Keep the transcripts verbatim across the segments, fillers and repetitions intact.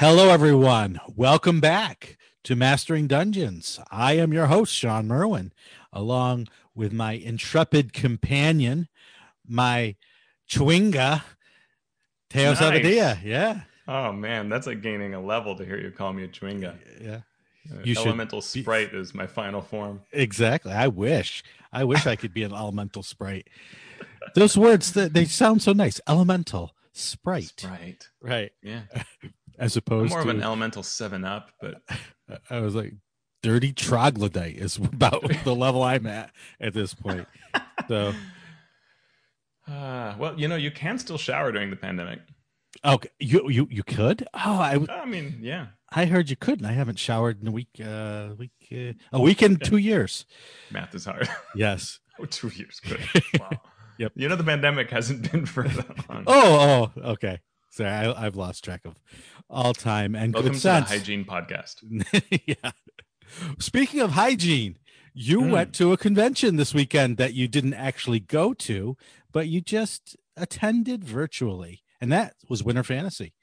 Hello, everyone. Welcome back to Mastering Dungeons. I am your host, Sean Merwin, along with my intrepid companion, my Chwinga, Teos Avadia. Yeah. Oh, man, that's like gaining a level to hear you call me a Chwinga. Yeah. You elemental sprite be... is my final form. Exactly. I wish. I wish I could be an elemental sprite. Those words, they sound so nice. Elemental sprite. Sprite. Right. Yeah. As opposed I'm more to more of an elemental seven up, but I was like, dirty troglodyte is about the level I'm at at this point. So, uh, well, you know, you can still shower during the pandemic. Okay, you you you could. Oh, I. I mean, yeah. I heard you could, and I haven't showered in a week. Uh, week. Uh, a week and two years. Math is hard. Yes. Oh, two years. Good. Wow. Yep. You know, the pandemic hasn't been for that long. Oh, oh, okay. Sorry, I, I've lost track of all time and welcome good sense. To the hygiene podcast. Yeah. Speaking of hygiene, you mm. went to a convention this weekend that you didn't actually go to, but you just attended virtually, and that was Winter Fantasy.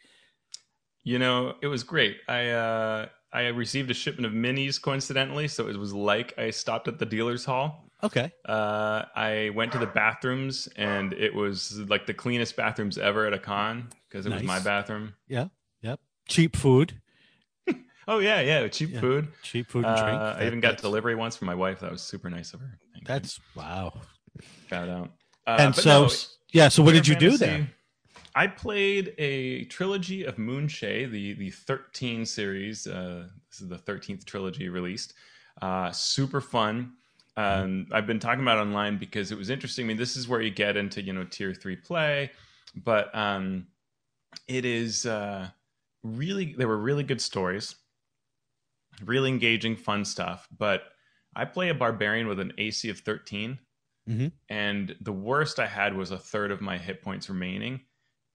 You know, it was great. I uh, I received a shipment of minis coincidentally, so it was like I stopped at the dealer's hall. Okay. Uh, I went to the bathrooms, and it was like the cleanest bathrooms ever at a con because it nice. was my bathroom. Yeah. Yep. Cheap food. Oh, yeah. Yeah. Cheap yeah. food. Cheap food and drink. Uh, I even got that's... delivery once from my wife. That was super nice of her. Thank that's you. Wow. Shout out. Uh, and so, no, yeah. So what did you do there? I played a trilogy of Moonshae, the, the thirteen series. Uh, this is the thirteenth trilogy released. Uh, super fun. Um, I've been talking about it online because it was interesting. I mean, this is where you get into, you know, tier three play, but um, it is uh, really, there were really good stories, really engaging, fun stuff. But I play a barbarian with an A C of thirteen, mm-hmm. and the worst I had was a third of my hit points remaining.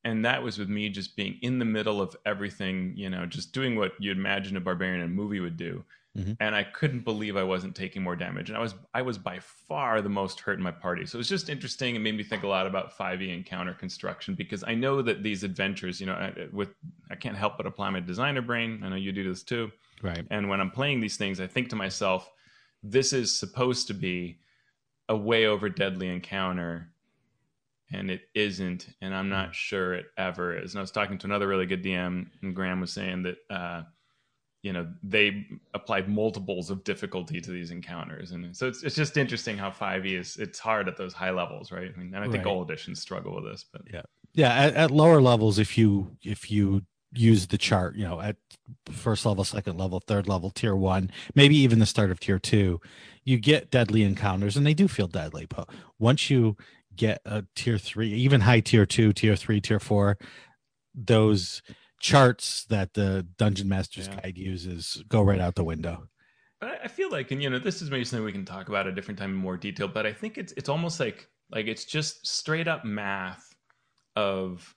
And that was with me just being in the middle of everything, you know, just doing what you'd imagine a barbarian in a movie would do. Mm-hmm. And I couldn't believe I wasn't taking more damage. And I was I was by far the most hurt in my party. So it was just interesting. It made me think a lot about five E and counter construction, because I know that these adventures, you know, I, with I can't help but apply my designer brain. I know you do this too. Right. And when I'm playing these things, I think to myself, this is supposed to be a way over deadly encounter. And it isn't. And I'm not sure it ever is. And I was talking to another really good D M, and Graham was saying that... Uh, you know, they applied multiples of difficulty to these encounters. And so it's it's just interesting how five E is, it's hard at those high levels, right? I mean, and I think right. all editions struggle with this, but yeah. Yeah. At, at lower levels, if you, if you use the chart, you know, at first level, second level, third level, tier one, maybe even the start of tier two, you get deadly encounters, and they do feel deadly. But once you get a tier three, even high tier two, tier three, tier four, those charts that the Dungeon Master's yeah. Guide uses go right out the window. But I feel like, and you know, this is maybe something we can talk about at a different time in more detail, but I think it's it's almost like like it's just straight up math of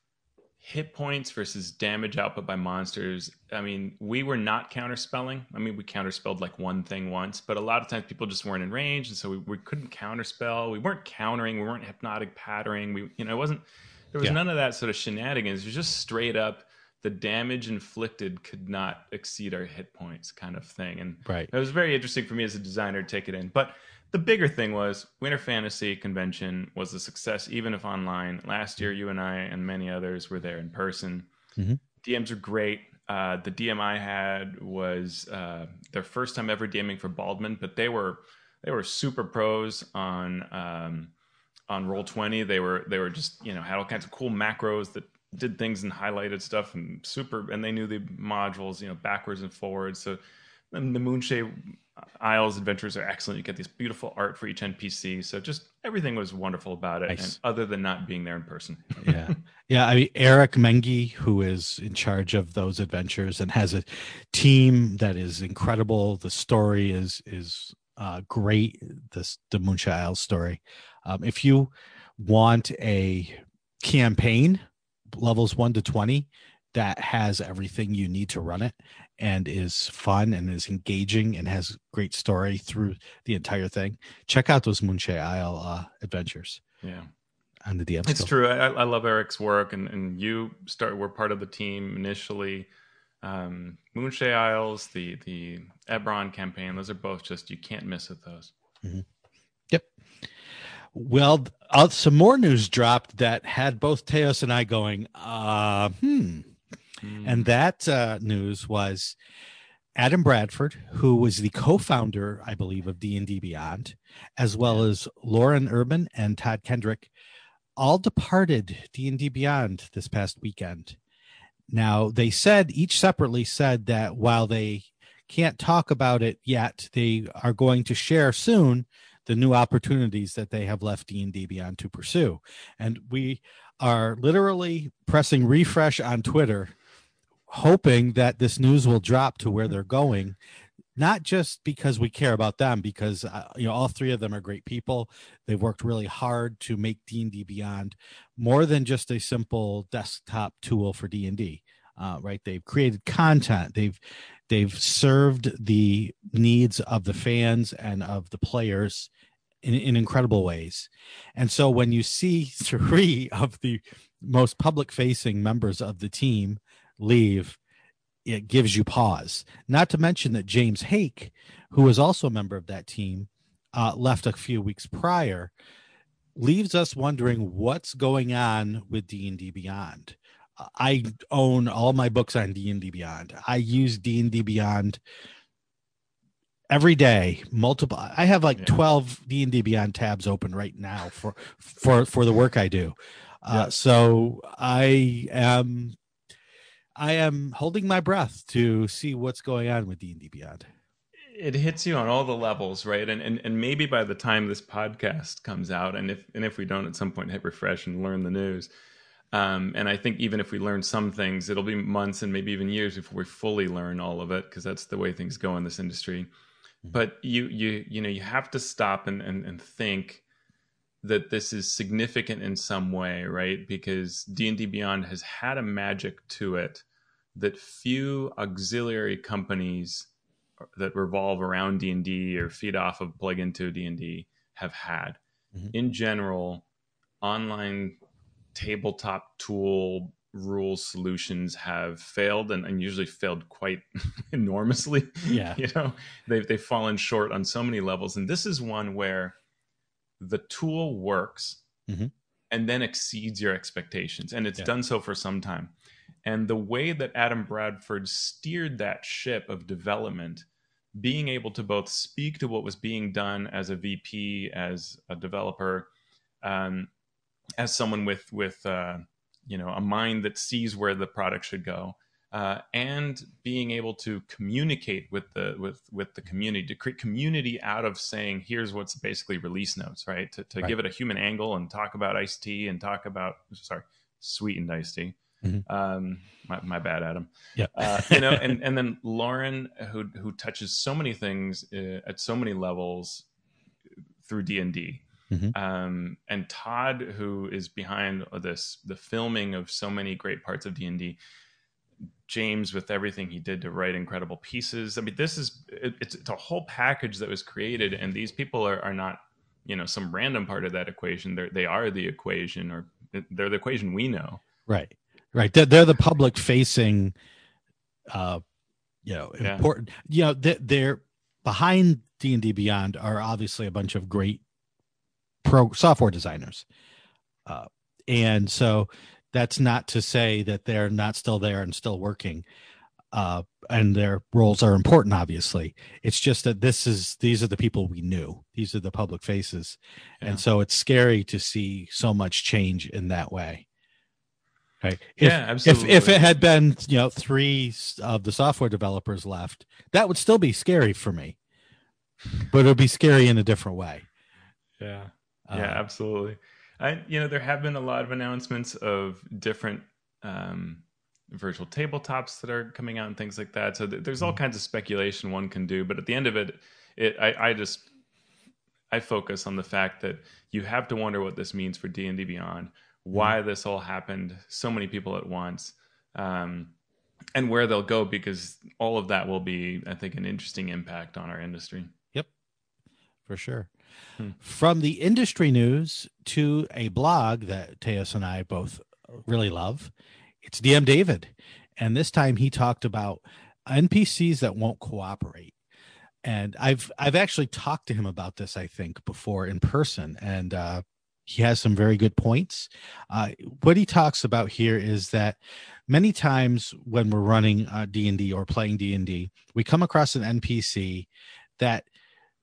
hit points versus damage output by monsters. I mean, we were not counterspelling. I mean, we counterspelled like one thing once, but a lot of times people just weren't in range, and so we, we couldn't counterspell. We weren't countering. We weren't hypnotic patterning. We, you know, it wasn't, there was yeah. none of that sort of shenanigans. It was just straight up the damage inflicted could not exceed our hit points kind of thing. And right. it was very interesting for me as a designer to take it in. But the bigger thing was Winter Fantasy Convention was a success, even if online. Last year, you and I and many others were there in person. Mm-hmm. D Ms are great. Uh, the D M I had was uh, their first time ever DMing for Baldman, but they were they were super pros on um, on Roll twenty. They were they were just, you know, had all kinds of cool macros that did things and highlighted stuff and super, and they knew the modules, you know, backwards and forwards. So and the Moonshae Isles adventures are excellent. You get this beautiful art for each N P C. So just everything was wonderful about it. Nice. And other than not being there in person. Yeah. Yeah. I mean, Eric Mengi, who is in charge of those adventures and has a team that is incredible. The story is, is uh, great. This, the Moonshae Isles story. Um, if you want a campaign, levels one to twenty that has everything you need to run it and is fun and is engaging and has great story through the entire thing, check out those Moonshae Isle uh, adventures. Yeah, on the D M. It's true. I, I love Eric's work, and and you start were part of the team initially. um, Moonshae Isles, the the Eberron campaign. Those are both just, you can't miss at those. Mm-hmm. Yep. Well, uh, some more news dropped that had both Teos and I going, uh, hmm. Mm. And that uh, news was Adam Bradford, who was the co-founder, I believe, of D and D Beyond, as well as Lauren Urban and Todd Kendrick, all departed D and D Beyond this past weekend. Now, they said, each separately said that while they can't talk about it yet, they are going to share soon the new opportunities that they have left D and D Beyond to pursue. And we are literally pressing refresh on Twitter, hoping that this news will drop to where they're going, not just because we care about them, because uh, you know, all three of them are great people. They've worked really hard to make D and D Beyond more than just a simple desktop tool for D and D, uh, right? They've created content. They've they've served the needs of the fans and of the players in, in incredible ways. And so when you see three of the most public-facing members of the team leave, it gives you pause. Not to mention that James Hake, who was also a member of that team, uh, left a few weeks prior, leaves us wondering what's going on with D and D Beyond. Uh, I own all my books on D and D Beyond. I use D and D Beyond every day. Multiple. I have like yeah. twelve D and D Beyond tabs open right now for for for the work I do. Uh, yeah. So I am. I am holding my breath to see what's going on with D and D Beyond. It hits you on all the levels, right? And, and and maybe by the time this podcast comes out, and if and if we don't at some point hit refresh and learn the news, um, and I think even if we learn some things, it'll be months and maybe even years before we fully learn all of it, because that's the way things go in this industry. Mm-hmm. But you you you know you have to stop and and, and think that this is significant in some way, right? Because D and D Beyond has had a magic to it that few auxiliary companies that revolve around D and D or feed off of, plug into D and D have had. Mm-hmm. In general, online tabletop tool rule solutions have failed, and, and usually failed quite enormously. Yeah. You know, they've, they've fallen short on so many levels. And this is one where the tool works, mm-hmm. and then exceeds your expectations. And it's yeah. done so for some time. And the way that Adam Bradford steered that ship of development, being able to both speak to what was being done as a V P, as a developer, um, as someone with, with uh, you know, a mind that sees where the product should go, uh, and being able to communicate with the with with the community, to create community out of saying, here's what's basically release notes, right? To, to right. give it a human angle and talk about iced tea and talk about, sorry, sweetened iced tea. Mm-hmm. Um, my, my bad, Adam. Yeah. uh, you know, and, and then Lauren, who who touches so many things uh, at so many levels through D and D. Mm-hmm. Um, and Todd, who is behind this, the filming of so many great parts of D and D. James with everything he did to write incredible pieces. I mean, this is, it, it's, it's a whole package that was created, and these people are, are not, you know, some random part of that equation. They're, they are the equation, or they're the equation we know. Right. Right. They're, they're the public facing, uh, you know, important, yeah. you know, they're, they're behind D and D Beyond are obviously a bunch of great pro software designers. Uh, and so, that's not to say that they're not still there and still working, uh, and their roles are important, obviously. It's just that this is, these are the people we knew. These are the public faces. Yeah. And so it's scary to see so much change in that way. Right. If, yeah, absolutely. If, if it had been, you know, three of the software developers left, that would still be scary for me, but it would be scary in a different way. Yeah. Yeah, um, absolutely. I, you know, there have been a lot of announcements of different um, virtual tabletops that are coming out and things like that. So th- there's all kinds of speculation one can do. But at the end of it, it I, I just I focus on the fact that you have to wonder what this means for D and D Beyond, why mm-hmm. this all happened, so many people at once, um, and where they'll go, because all of that will be, I think, an interesting impact on our industry. Yep, for sure. Hmm. From the industry news to a blog that Teos and I both really love, it's D M David. And this time he talked about N P Cs that won't cooperate. And I've I've actually talked to him about this, I think, before in person. And uh, he has some very good points. Uh, what he talks about here is that many times when we're running uh, D and D or playing D and D, we come across an N P C that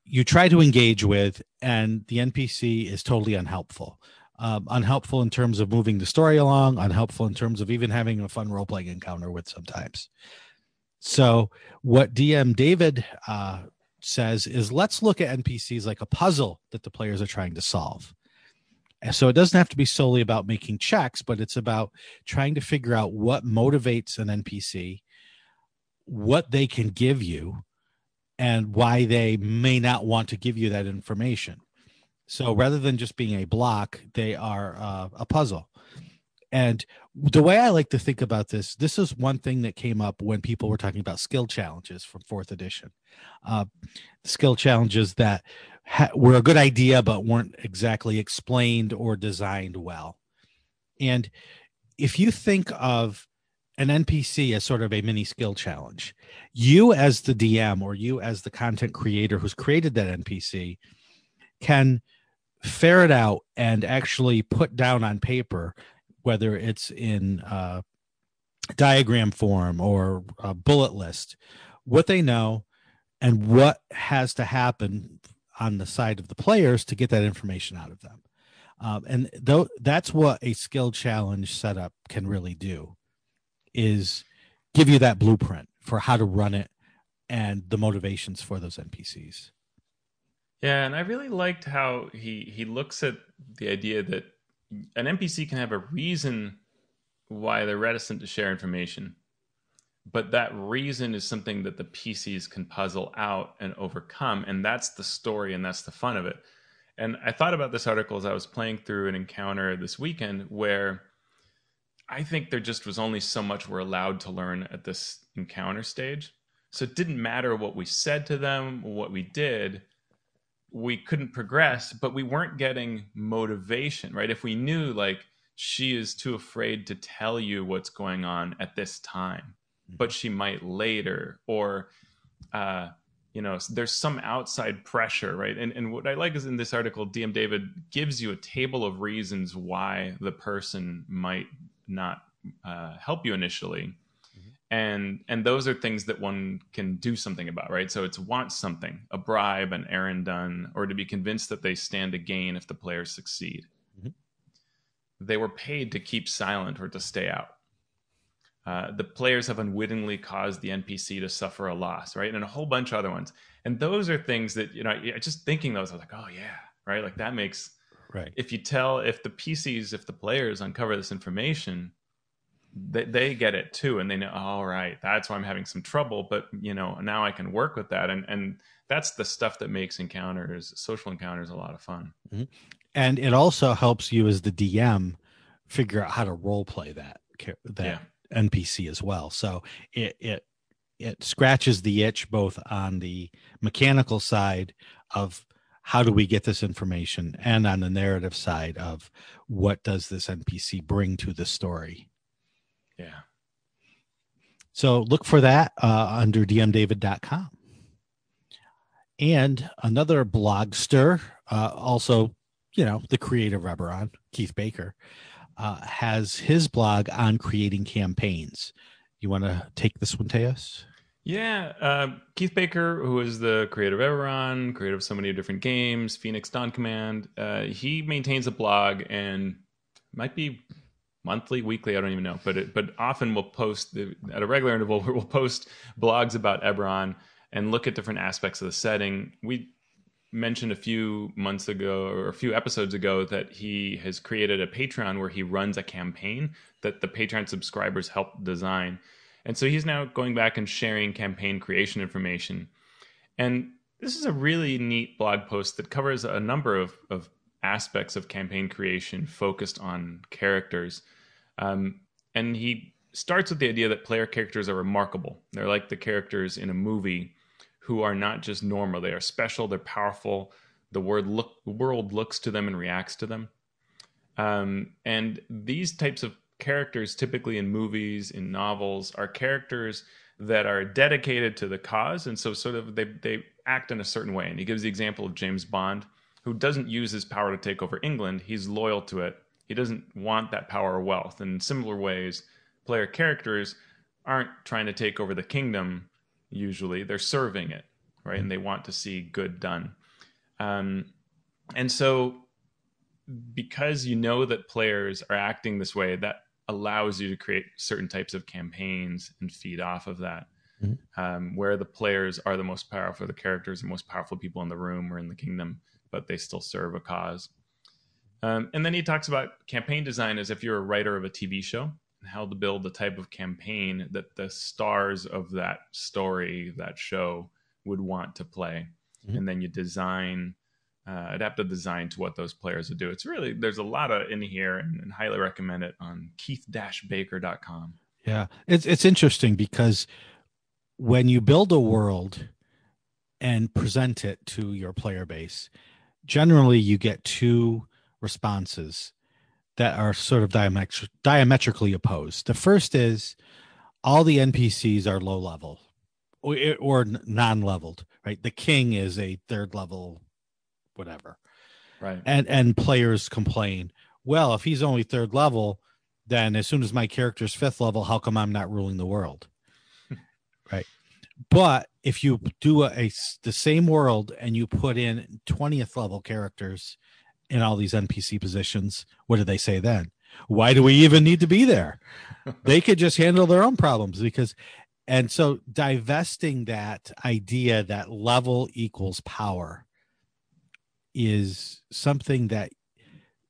you try to engage with, and the N P C is totally unhelpful. Um, unhelpful in terms of moving the story along, unhelpful in terms of even having a fun role-playing encounter with sometimes. So what D M David uh, says is, let's look at N P Cs like a puzzle that the players are trying to solve. And so it doesn't have to be solely about making checks, but it's about trying to figure out what motivates an N P C, what they can give you, and why they may not want to give you that information. So rather than just being a block, they are uh, a puzzle. And the way I like to think about this, this is one thing that came up when people were talking about skill challenges from fourth edition. Uh, skill challenges that ha- were a good idea, but weren't exactly explained or designed well. And if you think of an N P C as sort of a mini skill challenge, you as the D M or you as the content creator who's created that N P C can ferret out and actually put down on paper, whether it's in uh, diagram form or a bullet list, what they know and what has to happen on the side of the players to get that information out of them. Um, and th- that's what a skill challenge setup can really do, is give you that blueprint for how to run it and the motivations for those N P Cs. Yeah, and I really liked how he, he looks at the idea that an N P C can have a reason why they're reticent to share information, but that reason is something that the P Cs can puzzle out and overcome, and that's the story and that's the fun of it. And I thought about this article as I was playing through an encounter this weekend where I think there just was only so much we're allowed to learn at this encounter stage. So it didn't matter what we said to them, what we did. We couldn't progress, but we weren't getting motivation, right? If we knew, like, she is too afraid to tell you what's going on at this time, but she might later, or, uh, you know, there's some outside pressure, right? And and what I like is in this article, D M David gives you a table of reasons why the person might not uh, help you initially. And and those are things that one can do something about, right? So it's want something, a bribe, an errand done, or to be convinced that they stand to gain if the players succeed. Mm-hmm. They were paid to keep silent or to stay out. Uh, the players have unwittingly caused the N P C to suffer a loss, right? And a whole bunch of other ones. And those are things that, you know, just thinking those, I was like, oh yeah, right? Like that makes, right. If you tell, if the P Cs, if the players uncover this information, They, they get it too, and they know, all right, that's why I'm having some trouble, but you know, now I can work with that, and and that's the stuff that makes encounters, social encounters, a lot of fun. Mm-hmm. And it also helps you as the D M figure out how to role play that that yeah. N P C as well. So it it it scratches the itch both on the mechanical side of how do we get this information, and on the narrative side of what does this N P C bring to the story. Yeah. So look for that uh, under d m david dot com. And another blogster, uh, also, you know, the creator of Eberron, Keith Baker, uh, has his blog on creating campaigns. You want to take this one, Teos? Yeah. Uh, Keith Baker, who is the creator of Eberron, creator of so many different games, Phoenix Dawn Command, uh, he maintains a blog and might be monthly, weekly, I don't even know, but it, but often we'll post the, at a regular interval, we'll post blogs about Eberron and look at different aspects of the setting. We mentioned a few months ago or a few episodes ago that he has created a Patreon where he runs a campaign that the Patreon subscribers help design. And so he's now going back and sharing campaign creation information. And this is a really neat blog post that covers a number of, of aspects of campaign creation focused on characters. Um, and he starts with the idea that player characters are remarkable. They're like the characters in a movie who are not just normal. They are special. They're powerful. The word look, world looks to them and reacts to them. Um, and these types of characters typically in movies, in novels, are characters that are dedicated to the cause. And so sort of they, they act in a certain way. And he gives the example of James Bond, who doesn't use his power to take over England. He's loyal to it. He doesn't want that power or wealth. And in similar ways, player characters aren't trying to take over the kingdom. Usually they're serving it, right? And they want to see good done. Um, and so because you know that players are acting this way, that allows you to create certain types of campaigns and feed off of that, mm-hmm. um, where the players are the most powerful, the characters are the most powerful people in the room or in the kingdom, but they still serve a cause. Um, and then he talks about campaign design as if you're a writer of a T V show and how to build the type of campaign that the stars of that story, that show, would want to play. Mm-hmm. And then you design, uh, adaptive design to what those players would do. It's really, there's a lot of in here, and, and highly recommend it on keith dash baker dot com. Yeah, it's it's interesting because when you build a world and present it to your player base, generally you get two responses that are sort of diametri- diametrically opposed. The first is all the N P Cs are low level or, or non-leveled, right? The king is a third level whatever, right? And and players complain, well, if he's only third level, then as soon as my character's fifth level, how come I'm not ruling the world? Right? But if you do a, a the same world and you put in twentieth level characters in all these N P C positions, what do they say then? Why do we even need to be there? They could just handle their own problems. Because, and so divesting that idea that level equals power is something that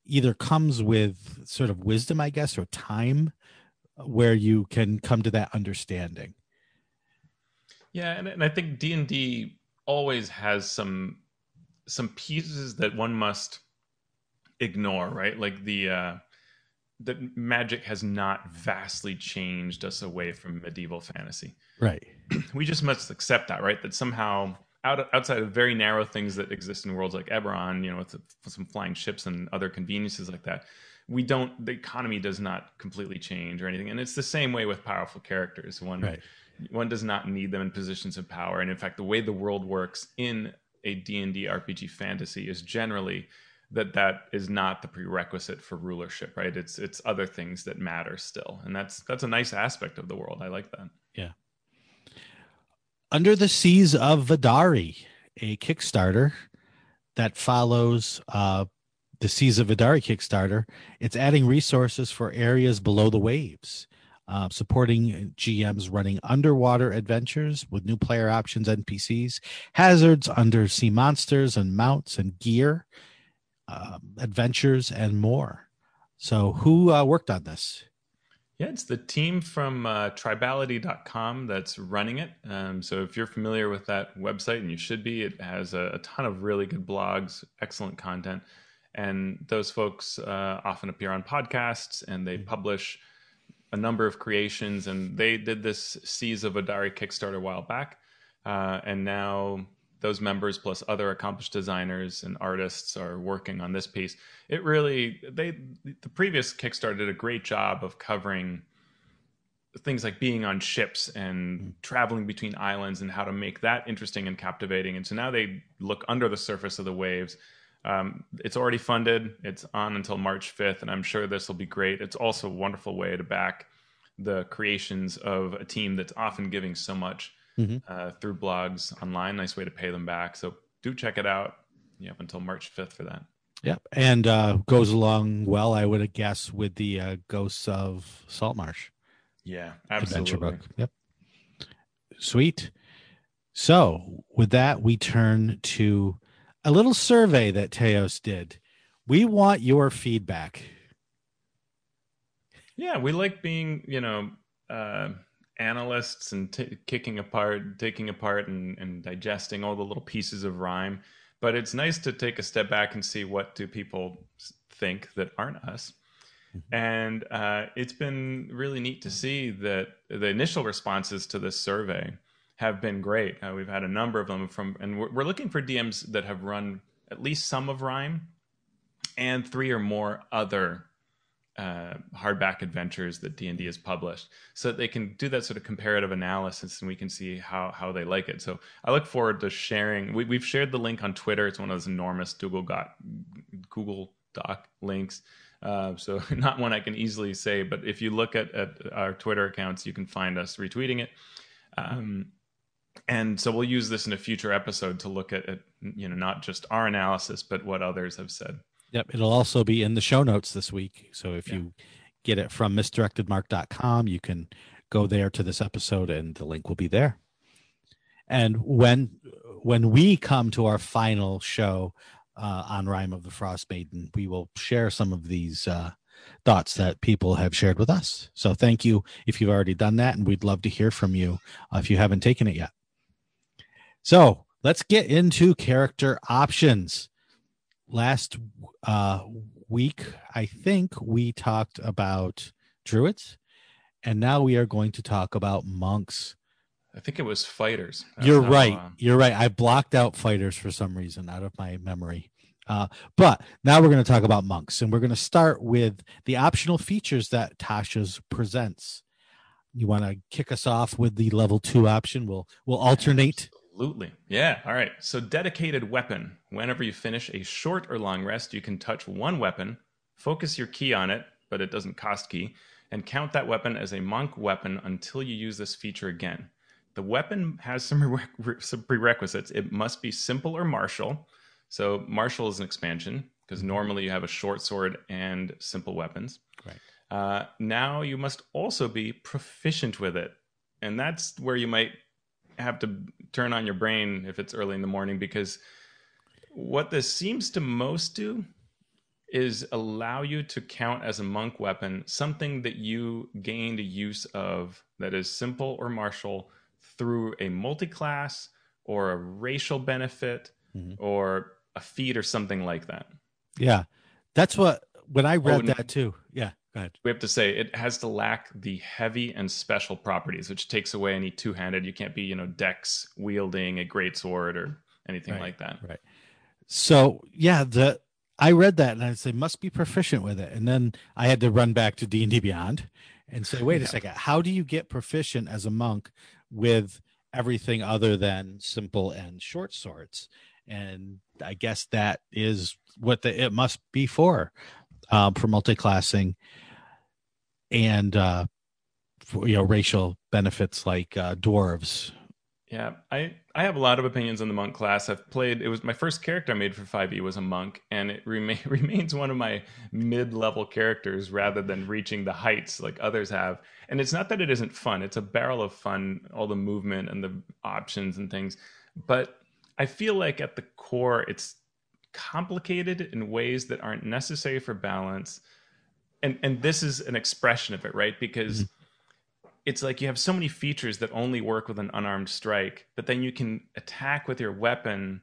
either comes with sort of wisdom, I guess, or time, where you can come to that understanding. Yeah, and, and I think D and D always has some some pieces that one must ignore, right? Like the uh, that magic has not vastly changed us away from medieval fantasy. Right. We just must accept that, right? That somehow, Out, outside of very narrow things that exist in worlds like Eberron, you know, with, with some flying ships and other conveniences like that, we don't, the economy does not completely change or anything. And it's the same way with powerful characters. One, right. one does not need them in positions of power. And in fact, the way the world works in a D and D R P G fantasy is generally that that is not the prerequisite for rulership, right? It's, it's other things that matter still. And that's, that's a nice aspect of the world. I like that. Yeah. Under the Seas of Vodari, a Kickstarter that follows uh, the Seas of Vodari Kickstarter. It's adding resources for areas below the waves, uh, supporting G Ms running underwater adventures with new player options, N P Cs, hazards, undersea monsters and mounts and gear, uh, adventures, and more. So who uh, worked on this? Yeah, it's the team from uh, tribality dot com that's running it. Um, so if you're familiar with that website, and you should be, it has a, a ton of really good blogs, excellent content. And those folks uh, often appear on podcasts, and they publish a number of creations. And they did this Seas of Vodari Kickstarter a while back. Uh, and now those members plus other accomplished designers and artists are working on this piece. It really, they, the previous Kickstarter did a great job of covering things like being on ships and traveling between islands and how to make that interesting and captivating. And so now they look under the surface of the waves. Um, it's already funded. It's on until March fifth, and I'm sure this will be great. It's also a wonderful way to back the creations of a team that's often giving so much Mm-hmm. Uh, through blogs online. Nice way to pay them back. So do check it out. You have until March fifth for that. Yep. And uh, goes along well, I would guess, with the uh, Ghosts of Saltmarsh. Yeah, absolutely. Adventure book. Yep. Sweet. So with that, we turn to a little survey that Teos did. We want your feedback. Yeah, we like being, you know, uh, analysts and t- kicking apart, taking apart and, and digesting all the little pieces of Rime. But it's nice to take a step back and see what do people think that aren't us. Mm-hmm. And uh, it's been really neat to see that the initial responses to this survey have been great. Uh, we've had a number of them from, and we're, we're looking for D Ms that have run at least some of Rime and three or more other uh, hardback adventures that D and D has published, so that they can do that sort of comparative analysis and we can see how, how they like it. So I look forward to sharing. We, we've shared the link on Twitter. It's one of those enormous Google, got, Google Doc links. Uh, so not one I can easily say, but if you look at, at our Twitter accounts, you can find us retweeting it. Um, and so we'll use this in a future episode to look at, at, you know, not just our analysis, but what others have said. Yep. It'll also be in the show notes this week. So if yeah. you get it from misdirected mark dot com, you can go there to this episode and the link will be there. And when, when we come to our final show, Uh, on Rime of the Frostmaiden, we will share some of these uh, thoughts that people have shared with us. So thank you if you've already done that, and we'd love to hear from you uh, if you haven't taken it yet. So let's get into character options. Last uh, week, I think we talked about druids, and now we are going to talk about monks. I think it was fighters. That's You're right. Long. You're right. I blocked out fighters for some reason out of my memory. Uh, but now we're going to talk about monks, and we're going to start with the optional features that Tasha's presents. You want to kick us off with the level two option? We'll we'll alternate. Absolutely. Yeah. All right. So dedicated weapon. Whenever you finish a short or long rest, you can touch one weapon, focus your key on it, but it doesn't cost key, and count that weapon as a monk weapon until you use this feature again. The weapon has some, re- some prerequisites. It must be simple or martial. So martial is an expansion because normally you have a short sword and simple weapons. Right. Uh, now you must also be proficient with it. And that's where you might have to turn on your brain if it's early in the morning, because what this seems to most do is allow you to count as a monk weapon something that you gained a use of that is simple or martial through a multi-class or a racial benefit mm-hmm. or a feat or something like that. Yeah. That's what, when I read oh, that too. Yeah. Go ahead. We have to say it has to lack the heavy and special properties, which takes away any two-handed. You can't be, you know, dex wielding a greatsword or anything right, like that. Right. So yeah, the, I read that and I said, must be proficient with it. And then I had to run back to D and D Beyond and say, wait yeah. a second, how do you get proficient as a monk with everything other than simple and short swords? And I guess that is what the, it must be for, um, for multi-classing and, uh, for, you know, racial benefits like uh, dwarves. Yeah, I, I have a lot of opinions on the monk class. I've played, it was my first character I made for five E was a monk, and it rema- remains one of my mid-level characters rather than reaching the heights like others have. And it's not that it isn't fun. It's a barrel of fun, all the movement and the options and things. But I feel like at the core, it's complicated in ways that aren't necessary for balance. And, and this is an expression of it, right? Because mm-hmm. it's like you have so many features that only work with an unarmed strike, but then you can attack with your weapon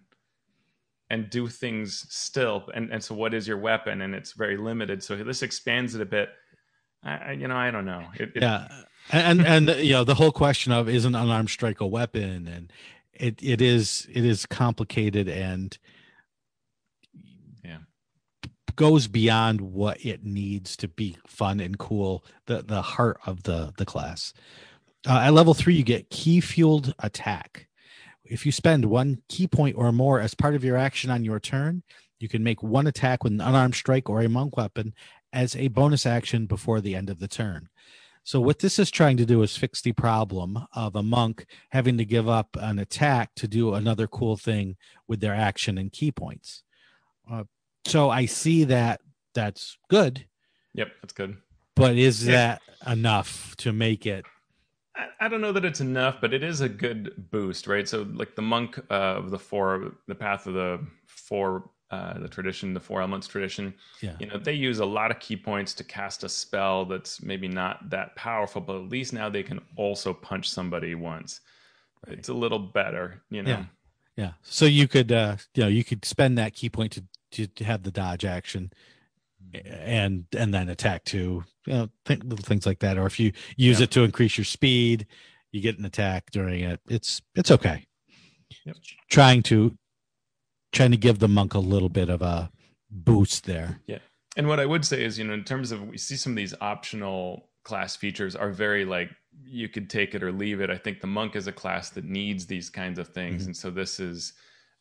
and do things still. And, and so what is your weapon? And it's very limited. So this expands it a bit. I, you know, I don't know. It, it... Yeah. And, and, you know, the whole question of is an unarmed strike a weapon? And it, it is, it is complicated and yeah, goes beyond what it needs to be fun and cool, the the heart of the the class. Uh, at level three, you get key fueled attack. If you spend one key point or more as part of your action on your turn, you can make one attack with an unarmed strike or a monk weapon as a bonus action before the end of the turn. So what this is trying to do is fix the problem of a monk having to give up an attack to do another cool thing with their action and key points. Uh, So I see that that's good. Yep, that's good. But is yep. that enough to make it? I, I don't know that it's enough, but it is a good boost, right? So like the monk uh, of the four, the path of the four, uh, the tradition, the four elements tradition, yeah. you know, they use a lot of key points to cast a spell that's maybe not that powerful, but at least now they can also punch somebody once. Right. It's a little better, you know? Yeah. yeah. So you could, uh, you know, you could spend that key point to to have the dodge action and and then attack too, you know, think little things like that. Or if you use yeah. it to increase your speed, you get an attack during it. It's it's okay. Yep. Trying to trying to give the monk a little bit of a boost there. Yeah. And what I would say is, you know, in terms of, we see some of these optional class features are very like, you could take it or leave it. I think the monk is a class that needs these kinds of things. Mm-hmm. And so this is,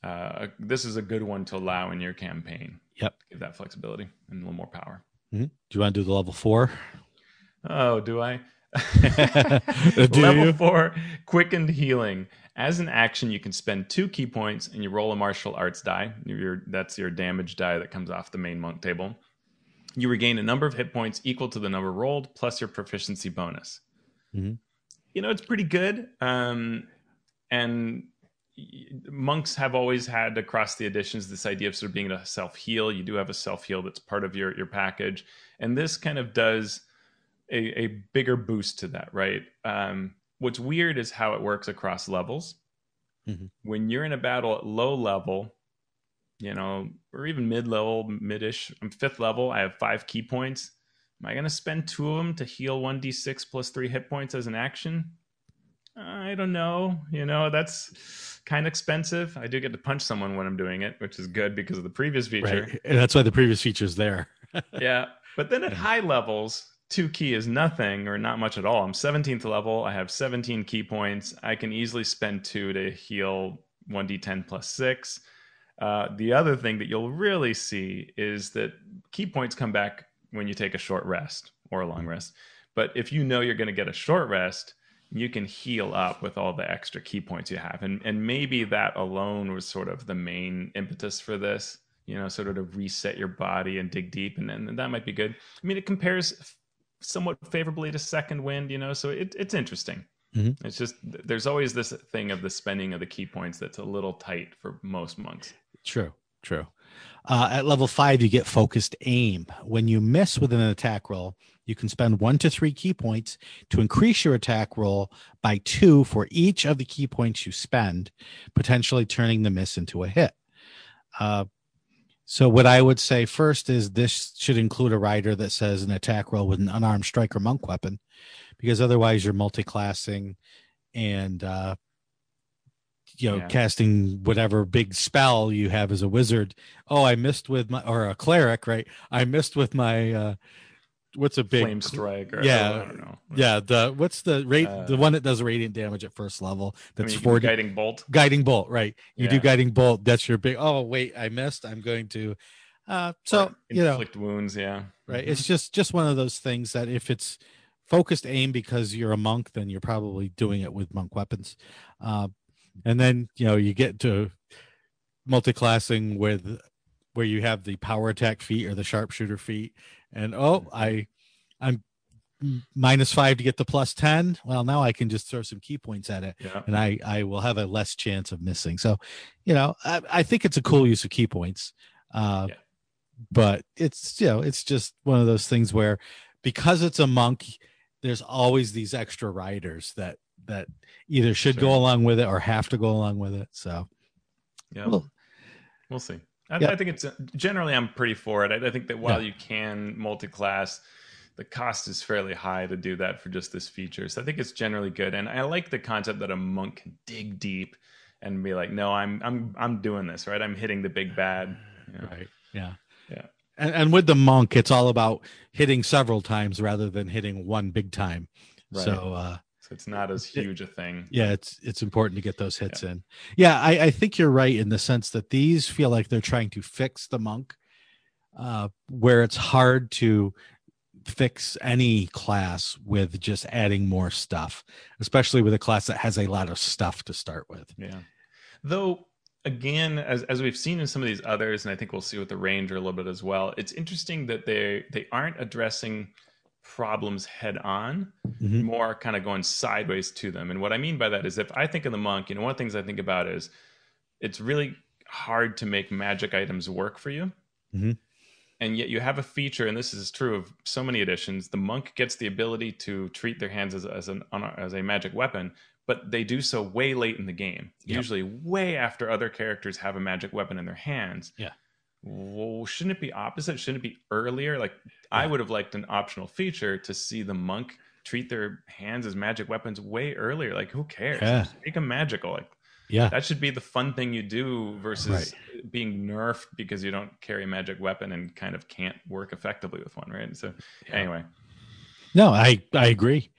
uh, a, this is a good one to allow in your campaign. Yep. Give that flexibility and a little more power. Mm-hmm. Do you want to do the level four? Oh, do I? do level you? four, quickened healing. As an action, you can spend two key points and you roll a martial arts die. Your, that's your damage die that comes off the main monk table. You regain a number of hit points equal to the number rolled plus your proficiency bonus. Mm-hmm. You know, it's pretty good. Um, and monks have always had across the editions this idea of sort of being a self-heal. You do have a self-heal that's part of your, your package. And this kind of does a, a bigger boost to that, right? Um, what's weird is how it works across levels. Mm-hmm. When you're in a battle at low level, you know, or even mid-level, mid-ish, I'm fifth level, I have five key points. Am I going to spend two of them to heal one d six plus three hit points as an action? I don't know. You know, that's kind of expensive. I do get to punch someone when I'm doing it, which is good because of the previous feature. Right. And that's why the previous feature is there. Yeah. But then at high levels, two key is nothing or not much at all. I'm seventeenth level. I have seventeen key points. I can easily spend two to heal one d ten plus six. Uh, the other thing that you'll really see is that key points come back when you take a short rest or a long rest. But if you know you're going to get a short rest, you can heal up with all the extra key points you have. And and maybe that alone was sort of the main impetus for this, you know, sort of to reset your body and dig deep. And then that might be good. I mean, it compares f- somewhat favorably to Second Wind, you know, so it, it's interesting. Mm-hmm. It's just, there's always this thing of the spending of the key points that's a little tight for most monks. True, true. Uh, at level five, you get focused aim. When you miss with an attack roll, you can spend one to three key points to increase your attack roll by two for each of the key points you spend, potentially turning the miss into a hit. Uh, so what I would say first is this should include a rider that says an attack roll with an unarmed strike or monk weapon, because otherwise you're multi-classing and uh, you know, yeah. casting whatever big spell you have as a wizard. Oh, I missed with my, or a cleric, right? I missed with my, uh, what's a big flame strike? Or, yeah. I don't know. Yeah. The, what's the rate? Uh, the one that does radiant damage at first level. That's I mean, forty guiding bolt, guiding bolt, right? You yeah. do guiding bolt. That's your big, oh wait, I missed. I'm going to, uh, so, or you know, inflict wounds. Yeah. Right. Mm-hmm. It's just, just one of those things that if it's focused aim, because you're a monk, then you're probably doing it with monk weapons. Uh, And then, you know, you get to multiclassing with where you have the power attack feat or the sharpshooter feat. And, oh, I, I'm minus five to get the plus ten. Well, now I can just throw some key points at it, yeah. and I, I will have a less chance of missing. So, you know, I, I think it's a cool use of key points. Uh, yeah. But it's, you know, it's just one of those things where because it's a monk, there's always these extra riders that, that either should sure. go along with it or have to go along with it. So yeah, we'll, we'll see. I, yeah. I think it's generally, I'm pretty for it. I, I think that while yeah. you can multi-class, the cost is fairly high to do that for just this feature. So I think it's generally good. And I like the concept that a monk can dig deep and be like, no, I'm, I'm, I'm doing this, right. I'm hitting the big bad. You know? Right. Yeah. Yeah. And, and with the monk, it's all about hitting several times rather than hitting one big time. Right. So, uh, it's not as huge a thing. Yeah, it's it's important to get those hits yeah. in. Yeah, I, I think you're right in the sense that these feel like they're trying to fix the monk, uh, where it's hard to fix any class with just adding more stuff, especially with a class that has a lot of stuff to start with. Yeah. Though, again, as as we've seen in some of these others, and I think we'll see with the Ranger a little bit as well, it's interesting that they they aren't addressing problems head on, mm-hmm. more kind of going sideways to them. And what I mean by that is if I think of the monk, you know, one of the things I think about is it's really hard to make magic items work for you. Mm-hmm. And yet you have a feature, and this is true of so many editions, the monk gets the ability to treat their hands as, as, an, as a magic weapon, but they do so way late in the game, yep. usually way after other characters have a magic weapon in their hands. Yeah. Well, shouldn't it be opposite? Shouldn't it be earlier? Like yeah. I would have liked an optional feature to see the monk treat their hands as magic weapons way earlier. Like who cares? Yeah. Just make them magical. Like yeah. that should be the fun thing you do versus right. being nerfed because you don't carry a magic weapon and kind of can't work effectively with one, right? So yeah. Anyway. No, I, I agree.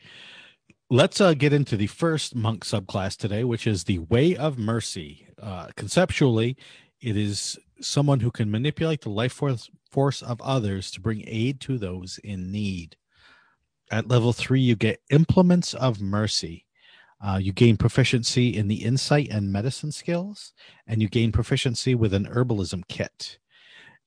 Let's uh, get into the first monk subclass today, which is the Way of Mercy. Uh, conceptually, it is someone who can manipulate the life force, force of others to bring aid to those in need. At level three, you get Implements of Mercy. Uh, you gain proficiency in the insight and medicine skills, and you gain proficiency with an herbalism kit.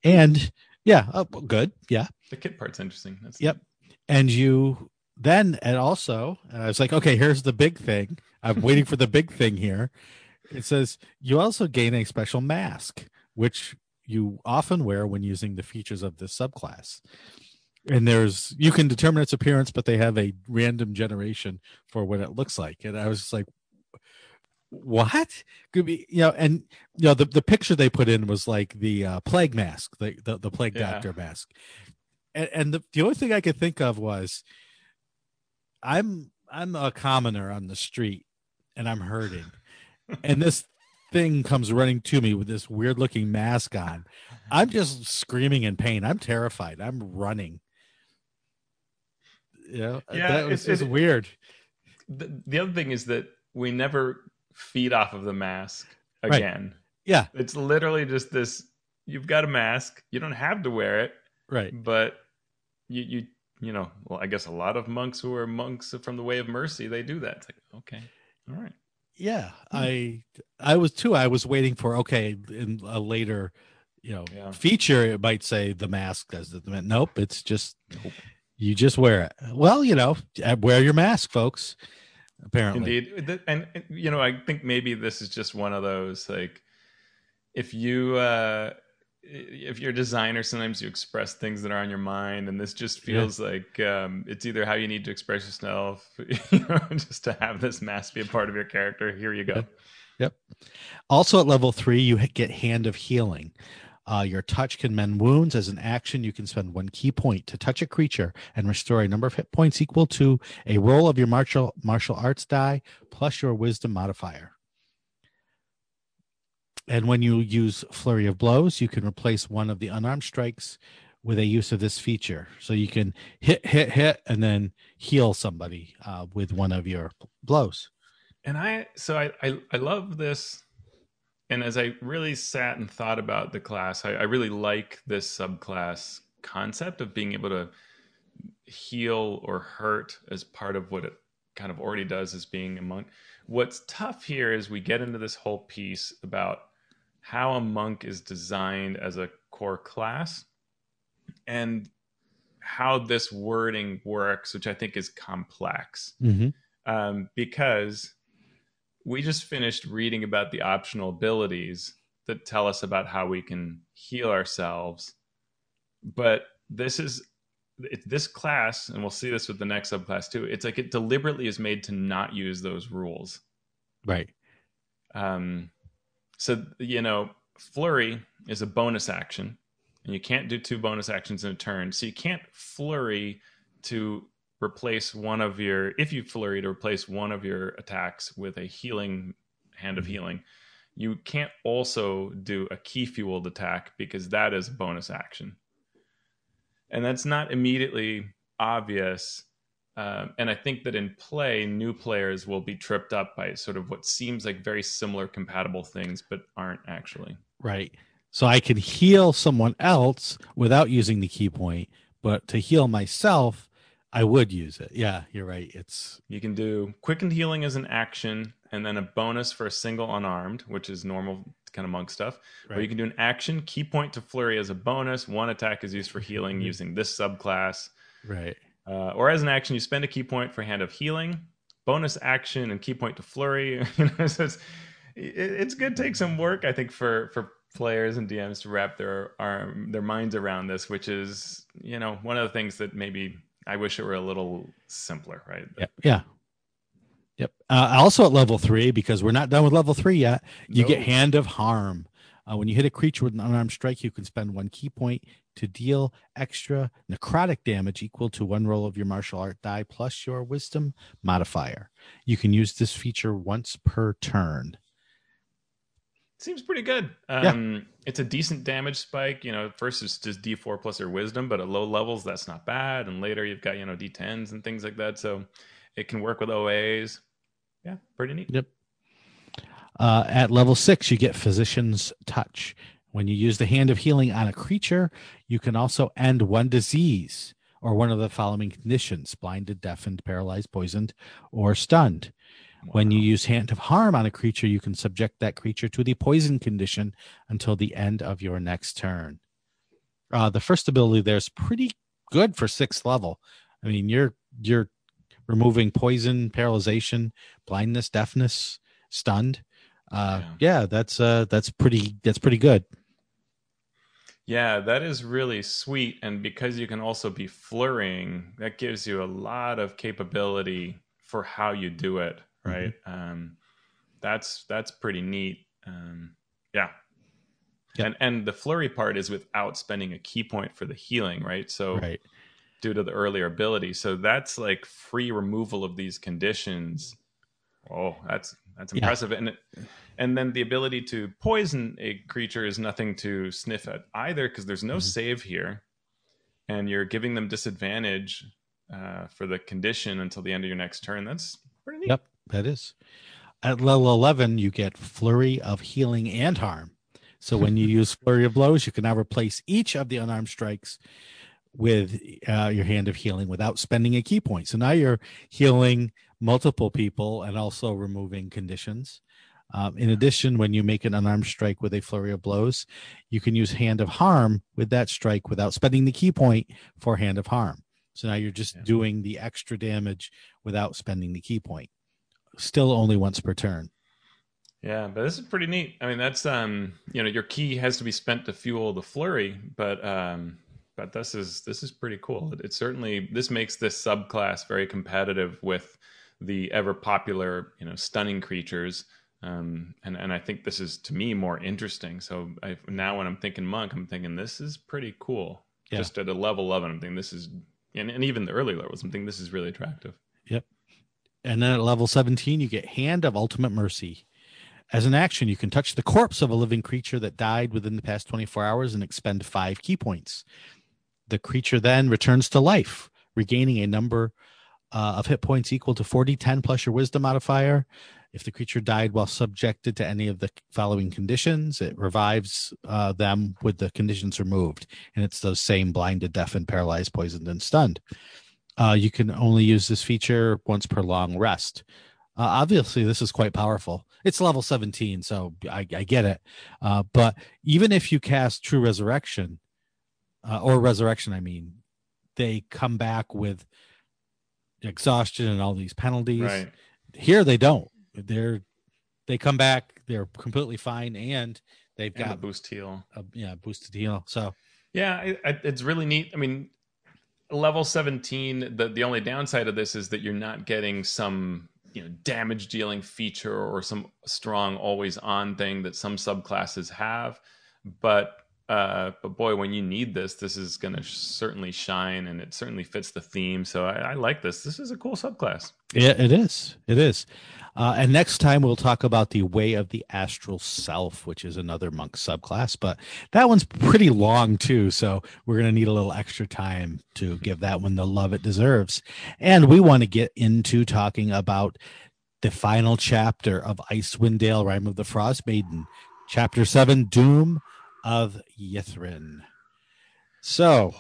And yeah, oh, good. Yeah. The kit part's interesting. That's yep. Nice. And you then, and also, and I was like, okay, here's the big thing. I'm waiting for the big thing here. It says you also gain a special mask, which you often wear when using the features of this subclass. And there's, you can determine its appearance, but they have a random generation for what it looks like. And I was just like, what could be, you know, and you know, the, the picture they put in was like the uh, plague mask, the, the, the plague yeah. doctor mask. And, and the, the only thing I could think of was I'm, I'm a commoner on the street and I'm hurting. And this thing comes running to me with this weird looking mask on. I'm just screaming in pain. I'm terrified. I'm running. Yeah, yeah, that was, it's, it's weird. The, the other thing is that we never feed off of the mask again. Right. Yeah, it's literally just this. You've got a mask. You don't have to wear it. Right. But you, you, you know. Well, I guess a lot of monks who are monks from the Way of Mercy, they do that. It's like, okay, all right. Yeah, hmm. I, I was too. I was waiting for okay in a later, you know, yeah. feature. It might say the mask as the nope. It's just. Nope. You just wear it. Well, you know, wear your mask, folks, apparently. Indeed. And, you know, I think maybe this is just one of those, like, if you, uh, if you're a designer, sometimes you express things that are on your mind, and this just feels yeah. like um, it's either how you need to express yourself, you know, just to have this mask be a part of your character. Here you go. Yep. yep. Also at level three, you get Hand of Healing. Uh, your touch can mend wounds. As an action, you can spend one key point to touch a creature and restore a number of hit points equal to a roll of your martial martial arts die plus your wisdom modifier. And when you use Flurry of Blows, you can replace one of the unarmed strikes with a use of this feature. So you can hit, hit, hit, and then heal somebody uh, with one of your blows. And I, so I, I, I love this. And as I really sat and thought about the class, I, I really like this subclass concept of being able to heal or hurt as part of what it kind of already does as being a monk. What's tough here is we get into this whole piece about how a monk is designed as a core class and how this wording works, which I think is complex. Mm-hmm. um, because... We just finished reading about the optional abilities that tell us about how we can heal ourselves. But this is it, this class, and we'll see this with the next subclass too. It's like it deliberately is made to not use those rules. Right. Um, so, you know, flurry is a bonus action, and you can't do two bonus actions in a turn. So you can't flurry to replace one of your, if you flurry to replace one of your attacks with a healing, Hand of Healing. You can't also do a key fueled attack because that is a bonus action. And that's not immediately obvious. Um, and I think that in play, new players will be tripped up by sort of what seems like very similar compatible things, but aren't actually. Right. So I can heal someone else without using the key point, but to heal myself, I would use it. Yeah, you're right. It's you can do quickened healing as an action, and then a bonus for a single unarmed, which is normal kind of monk stuff. Right. Or you can do an action, key point to flurry as a bonus. One attack is used for healing using this subclass. Right. Uh, or as an action, you spend a key point for Hand of Healing, bonus action, and key point to flurry. So it's it's good. Take some work, I think, for for. players and D Ms to wrap their arm, their minds around this, which is, you know, one of the things that maybe I wish it were a little simpler, right? But... Yeah. Yep. Uh, also at level three, because we're not done with level three yet, you nope. get Hand of Harm. Uh, when you hit a creature with an unarmed strike, you can spend one key point to deal extra necrotic damage equal to one roll of your martial art die plus your wisdom modifier. You can use this feature once per turn. seems pretty good. Um, yeah. It's a decent damage spike. You know, at first it's just D four plus your wisdom, but at low levels, that's not bad. And later you've got, you know, D tens and things like that. So it can work with O As. Yeah, pretty neat. Yep. Uh, at level six, you get Physician's Touch. When you use the Hand of Healing on a creature, you can also end one disease or one of the following conditions: blinded, deafened, paralyzed, poisoned, or stunned. Wow. When you use Hand of Harm on a creature, you can subject that creature to the poison condition until the end of your next turn. Uh, the first ability there is pretty good for sixth level. I mean, you're you're removing poison, paralyzation, blindness, deafness, stunned. Uh, yeah. yeah, that's uh, that's pretty that's pretty good. Yeah, that is really sweet. And because you can also be flurrying, that gives you a lot of capability for how you do it, right? Mm-hmm. Um, that's that's pretty neat. Um, yeah. Yep. And and the flurry part is without spending a key point for the healing, right? So right. due to the earlier ability. So that's like free removal of these conditions. Oh, that's that's impressive. Yeah. And it, and then the ability to poison a creature is nothing to sniff at either, because there's no mm-hmm. save here, and you're giving them disadvantage uh, for the condition until the end of your next turn. That's pretty neat. Yep, that is. At level eleven, you get Flurry of Healing and Harm. So when you use Flurry of Blows, you can now replace each of the unarmed strikes with uh, your Hand of Healing without spending a key point. So now you're healing multiple people and also removing conditions. Um, in addition, when you make an unarmed strike with a Flurry of Blows, you can use Hand of Harm with that strike without spending the key point for Hand of Harm. So now you're just yeah. doing the extra damage without spending the key point. Still only once per turn. Yeah, but this is pretty neat. I mean, that's, um, you know, your key has to be spent to fuel the flurry, but um, but this is this is pretty cool. It, it certainly, this makes this subclass very competitive with the ever popular, you know, stunning creatures. Um, and, and I think this is, to me, more interesting. So I, now when I'm thinking monk, I'm thinking this is pretty cool. Yeah. Just at a level eleven, I'm thinking this is, and, and even the early levels, I'm thinking this is really attractive. Yep. And then at level seventeen, you get Hand of Ultimate Mercy. As an action, you can touch the corpse of a living creature that died within the past twenty-four hours and expend five key points. The creature then returns to life, regaining a number uh, of hit points equal to four d ten plus your wisdom modifier. If the creature died while subjected to any of the following conditions, it revives uh, them with the conditions removed. And it's those same blinded, deafened, paralyzed, poisoned, and stunned. Uh, you can only use this feature once per long rest. Uh, obviously, this is quite powerful. It's level seventeen, so I, I get it. Uh, but even if you cast True Resurrection, uh, or Resurrection, I mean, they come back with exhaustion and all these penalties. Right. Here, they don't. They're they come back, they're completely fine, and they've got and a boost heal. A, yeah, boosted heal. So yeah, it, it's really neat. I mean, level seventeen, the, the only downside of this is that you're not getting some, you know, damage dealing feature or some strong always on thing that some subclasses have. But uh but boy, when you need this, this is gonna sh- certainly shine, and it certainly fits the theme. So I, I like this. This is a cool subclass. Yeah, it is. It is. Uh, and next time we'll talk about the Way of the Astral Self, which is another monk subclass, but that one's pretty long too. So we're going to need a little extra time to give that one the love it deserves. And we want to get into talking about the final chapter of Icewind Dale, Rime of the Frostmaiden, chapter seven, Doom of Ythryn. So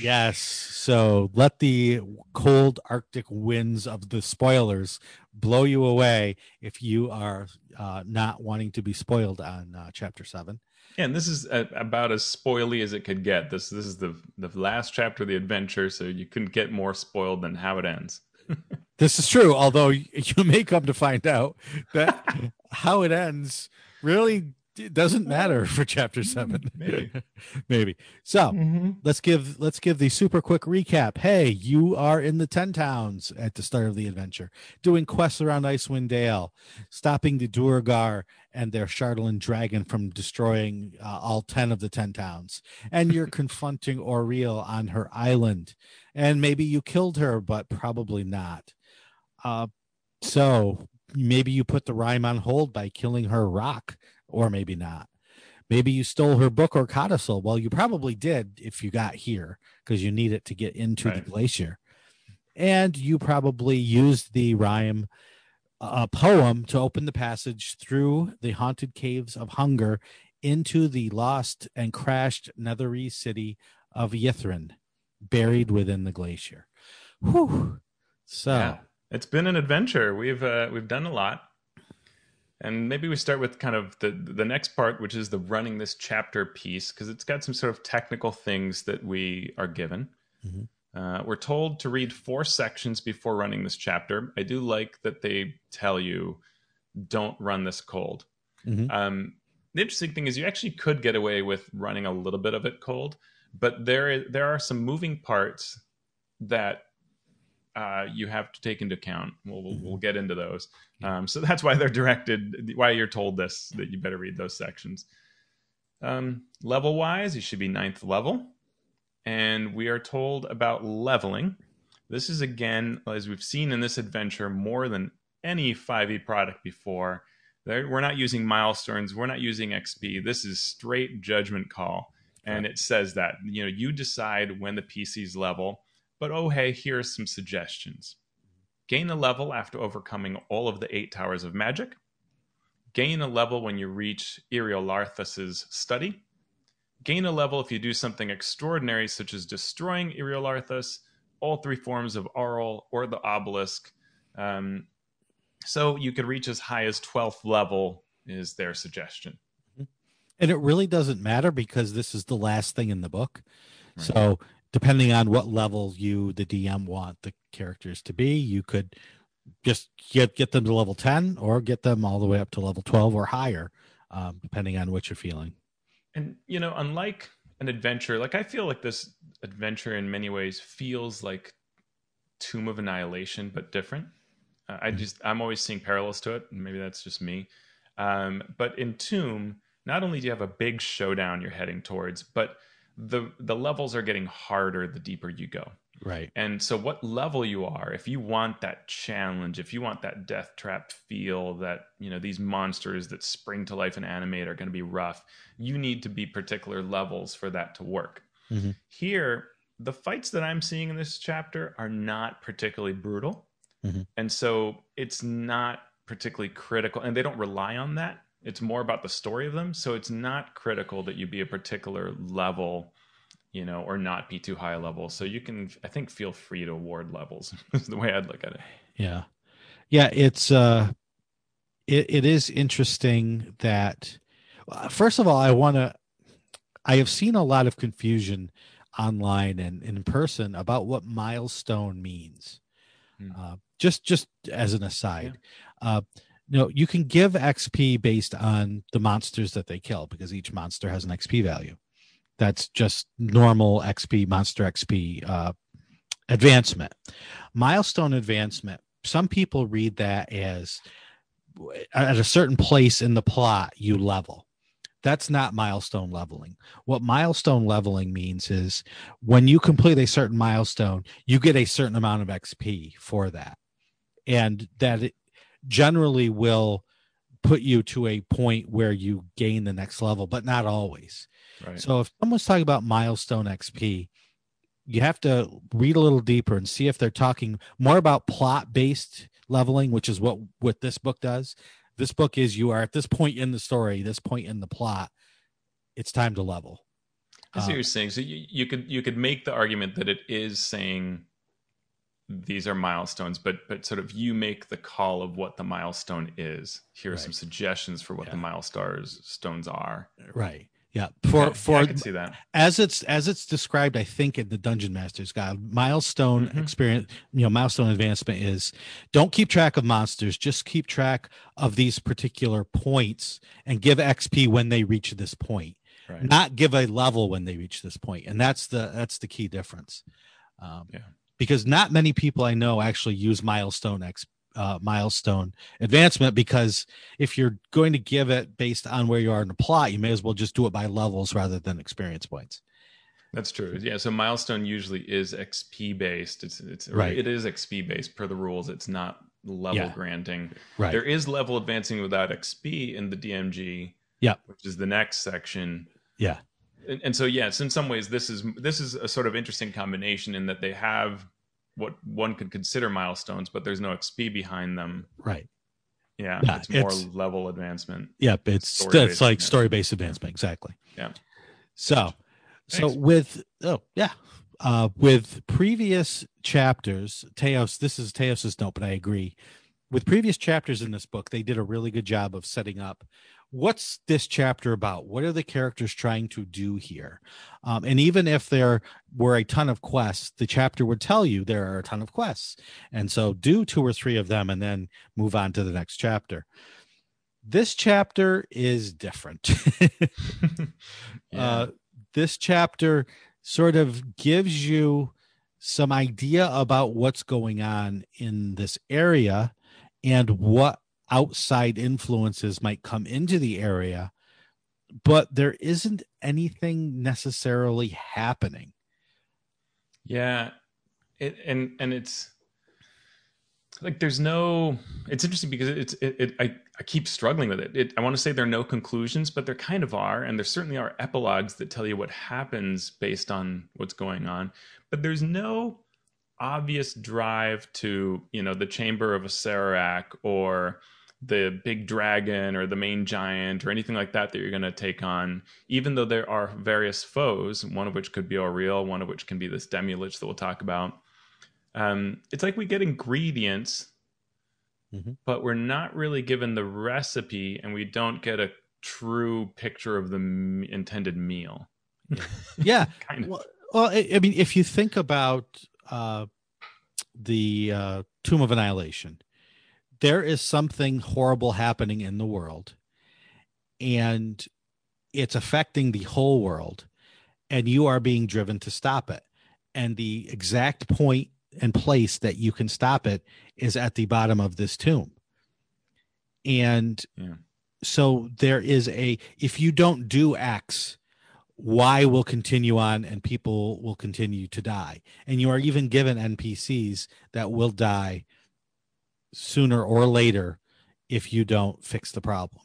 yes, so let the cold Arctic winds of the spoilers blow you away if you are uh, not wanting to be spoiled on uh, chapter seven. Yeah, and this is a, about as spoily as it could get. This this is the the last chapter of the adventure, so you couldn't get more spoiled than how it ends. This is true, although you may come to find out that how it ends really it doesn't matter for chapter seven. Maybe. Maybe. So mm-hmm. let's give let's give the super quick recap. Hey, you are in the Ten Towns at the start of the adventure, doing quests around Icewind Dale, stopping the Duergar and their Shardalan dragon from destroying uh, all ten of the Ten Towns. And you're confronting Oriel on her island. And maybe you killed her, but probably not. Uh, so maybe you put the rhyme on hold by killing her rock or maybe not. Maybe you stole her book or codicil. Well, you probably did if you got here because you need it to get into right. the glacier. And you probably used the rhyme uh, poem to open the passage through the haunted caves of hunger into the lost and crashed Netherese city of Ythryn, buried within the glacier. Whew. So yeah, it's been an adventure. We've uh, we've done a lot. And maybe we start with kind of the, the next part, which is the running this chapter piece, because it's got some sort of technical things that we are given. Mm-hmm. Uh, we're told to read four sections before running this chapter. I do like that they tell you, don't run this cold. Mm-hmm. Um, the interesting thing is you actually could get away with running a little bit of it cold, but there there are some moving parts that uh, you have to take into account. We'll, we'll, mm-hmm. we'll get into those. Um, so that's why they're directed, why you're told this, that you better read those sections. Um, level-wise, you should be ninth level. And we are told about leveling. This is, again, as we've seen in this adventure, more than any five e product before. There, we're not using milestones. We're not using X P. This is straight judgment call. And right. it says that, you know, you decide when the P Cs level. But, oh, hey, here are some suggestions. Gain a level after overcoming all of the eight towers of magic. Gain a level when you reach Iriolarathus's study. Gain a level if you do something extraordinary, such as destroying Iriolarathus, all three forms of Oriel, or the obelisk. Um, so you could reach as high as twelfth level, is their suggestion. And it really doesn't matter because this is the last thing in the book. Right. So depending on what level you, the D M, want the characters to be, you could just get, get them to level ten or get them all the way up to level twelve or higher, um, depending on what you're feeling. And, you know, unlike an adventure, like I feel like this adventure in many ways feels like Tomb of Annihilation, but different. Uh, I just, I'm always seeing parallels to it. And maybe that's just me. Um, but in Tomb, not only do you have a big showdown you're heading towards, but the the levels are getting harder the deeper you go. Right. And so what level you are, if you want that challenge, if you want that death trap feel that, you know, these monsters that spring to life and animate are going to be rough, you need to be particular levels for that to work. Mm-hmm. Here, the fights that I'm seeing in this chapter are not particularly brutal. Mm-hmm. And so it's not particularly critical, and they don't rely on that. It's more about the story of them. So it's not critical that you be a particular level, you know, or not be too high a level. So you can, I think, feel free to award levels is the way I'd look at it. Yeah. Yeah. It's, uh, it, it is interesting that, uh, first of all, I want to, I have seen a lot of confusion online and in person about what milestone means. Mm. Uh, just, just as an aside, yeah. uh, you know, you can give X P based on the monsters that they kill because each monster has an X P value. That's just normal X P, monster X P uh, advancement. Milestone advancement, some people read that as at a certain place in the plot, you level. That's not milestone leveling. What milestone leveling means is when you complete a certain milestone, you get a certain amount of X P for that. And that it generally will put you to a point where you gain the next level, but not always. Right. So if someone's talking about milestone X P, you have to read a little deeper and see if they're talking more about plot-based leveling, which is what, what this book does. This book is you are at this point in the story, this point in the plot, it's time to level. I see um, what you're saying. So you, you could you could make the argument that it is saying these are milestones, but but sort of you make the call of what the milestone is. Here are right. some suggestions for what yeah. the milestones are. Right. Yeah, for yeah, for yeah, I can see that. as it's as it's described, I think in the Dungeon Master's Guide, milestone mm-hmm. experience, you know, milestone advancement is don't keep track of monsters, just keep track of these particular points and give X P when they reach this point, right. not give a level when they reach this point, and that's the that's the key difference. Um, yeah, because not many people I know actually use milestone X P. Uh, milestone advancement, because if you're going to give it based on where you are in the plot, you may as well just do it by levels rather than experience points. That's true. Yeah. So milestone usually is X P based. It's it's right. It is X P based per the rules. It's not level yeah. granting. Right. There is level advancing without X P in the D M G. yeah, which is the next section. Yeah. And, and so, yes, in some ways, this is this is a sort of interesting combination in that they have what one could consider milestones, but there's no X P behind them. Right. Yeah. Nah, it's more it's, level advancement. Yep. It's story it's like story-based advancement. Exactly. Yeah. So, Thanks. so with, oh, yeah. Uh, with previous chapters, Teos, this is Teos's note, but I agree. With previous chapters in this book, they did a really good job of setting up what's this chapter about? What are the characters trying to do here? Um, and even if there were a ton of quests, the chapter would tell you there are a ton of quests. And so do two or three of them and then move on to the next chapter. This chapter is different. yeah. uh, this chapter sort of gives you some idea about what's going on in this area and what outside influences might come into the area, but there isn't anything necessarily happening. Yeah. It, and, and it's like, there's no, it's interesting because it's, it, it I, I keep struggling with it. it. I want to say there are no conclusions, but there kind of are. And there certainly are epilogues that tell you what happens based on what's going on, but there's no obvious drive to, you know, the chamber of a Serac or the big dragon or the main giant or anything like that that you're going to take on, even though there are various foes, one of which could be Oriel, one of which can be this Demilich that we'll talk about. Um, it's like we get ingredients, mm-hmm. but we're not really given the recipe and we don't get a true picture of the m- intended meal. Yeah. kind of. Well, well, I mean, if you think about uh, the uh, Tomb of Annihilation, there is something horrible happening in the world and it's affecting the whole world and you are being driven to stop it. And the exact point and place that you can stop it is at the bottom of this tomb. And yeah. so there is a, if you don't do X, Y will continue on and people will continue to die. And you are even given N P Cs that will die sooner or later if you don't fix the problem.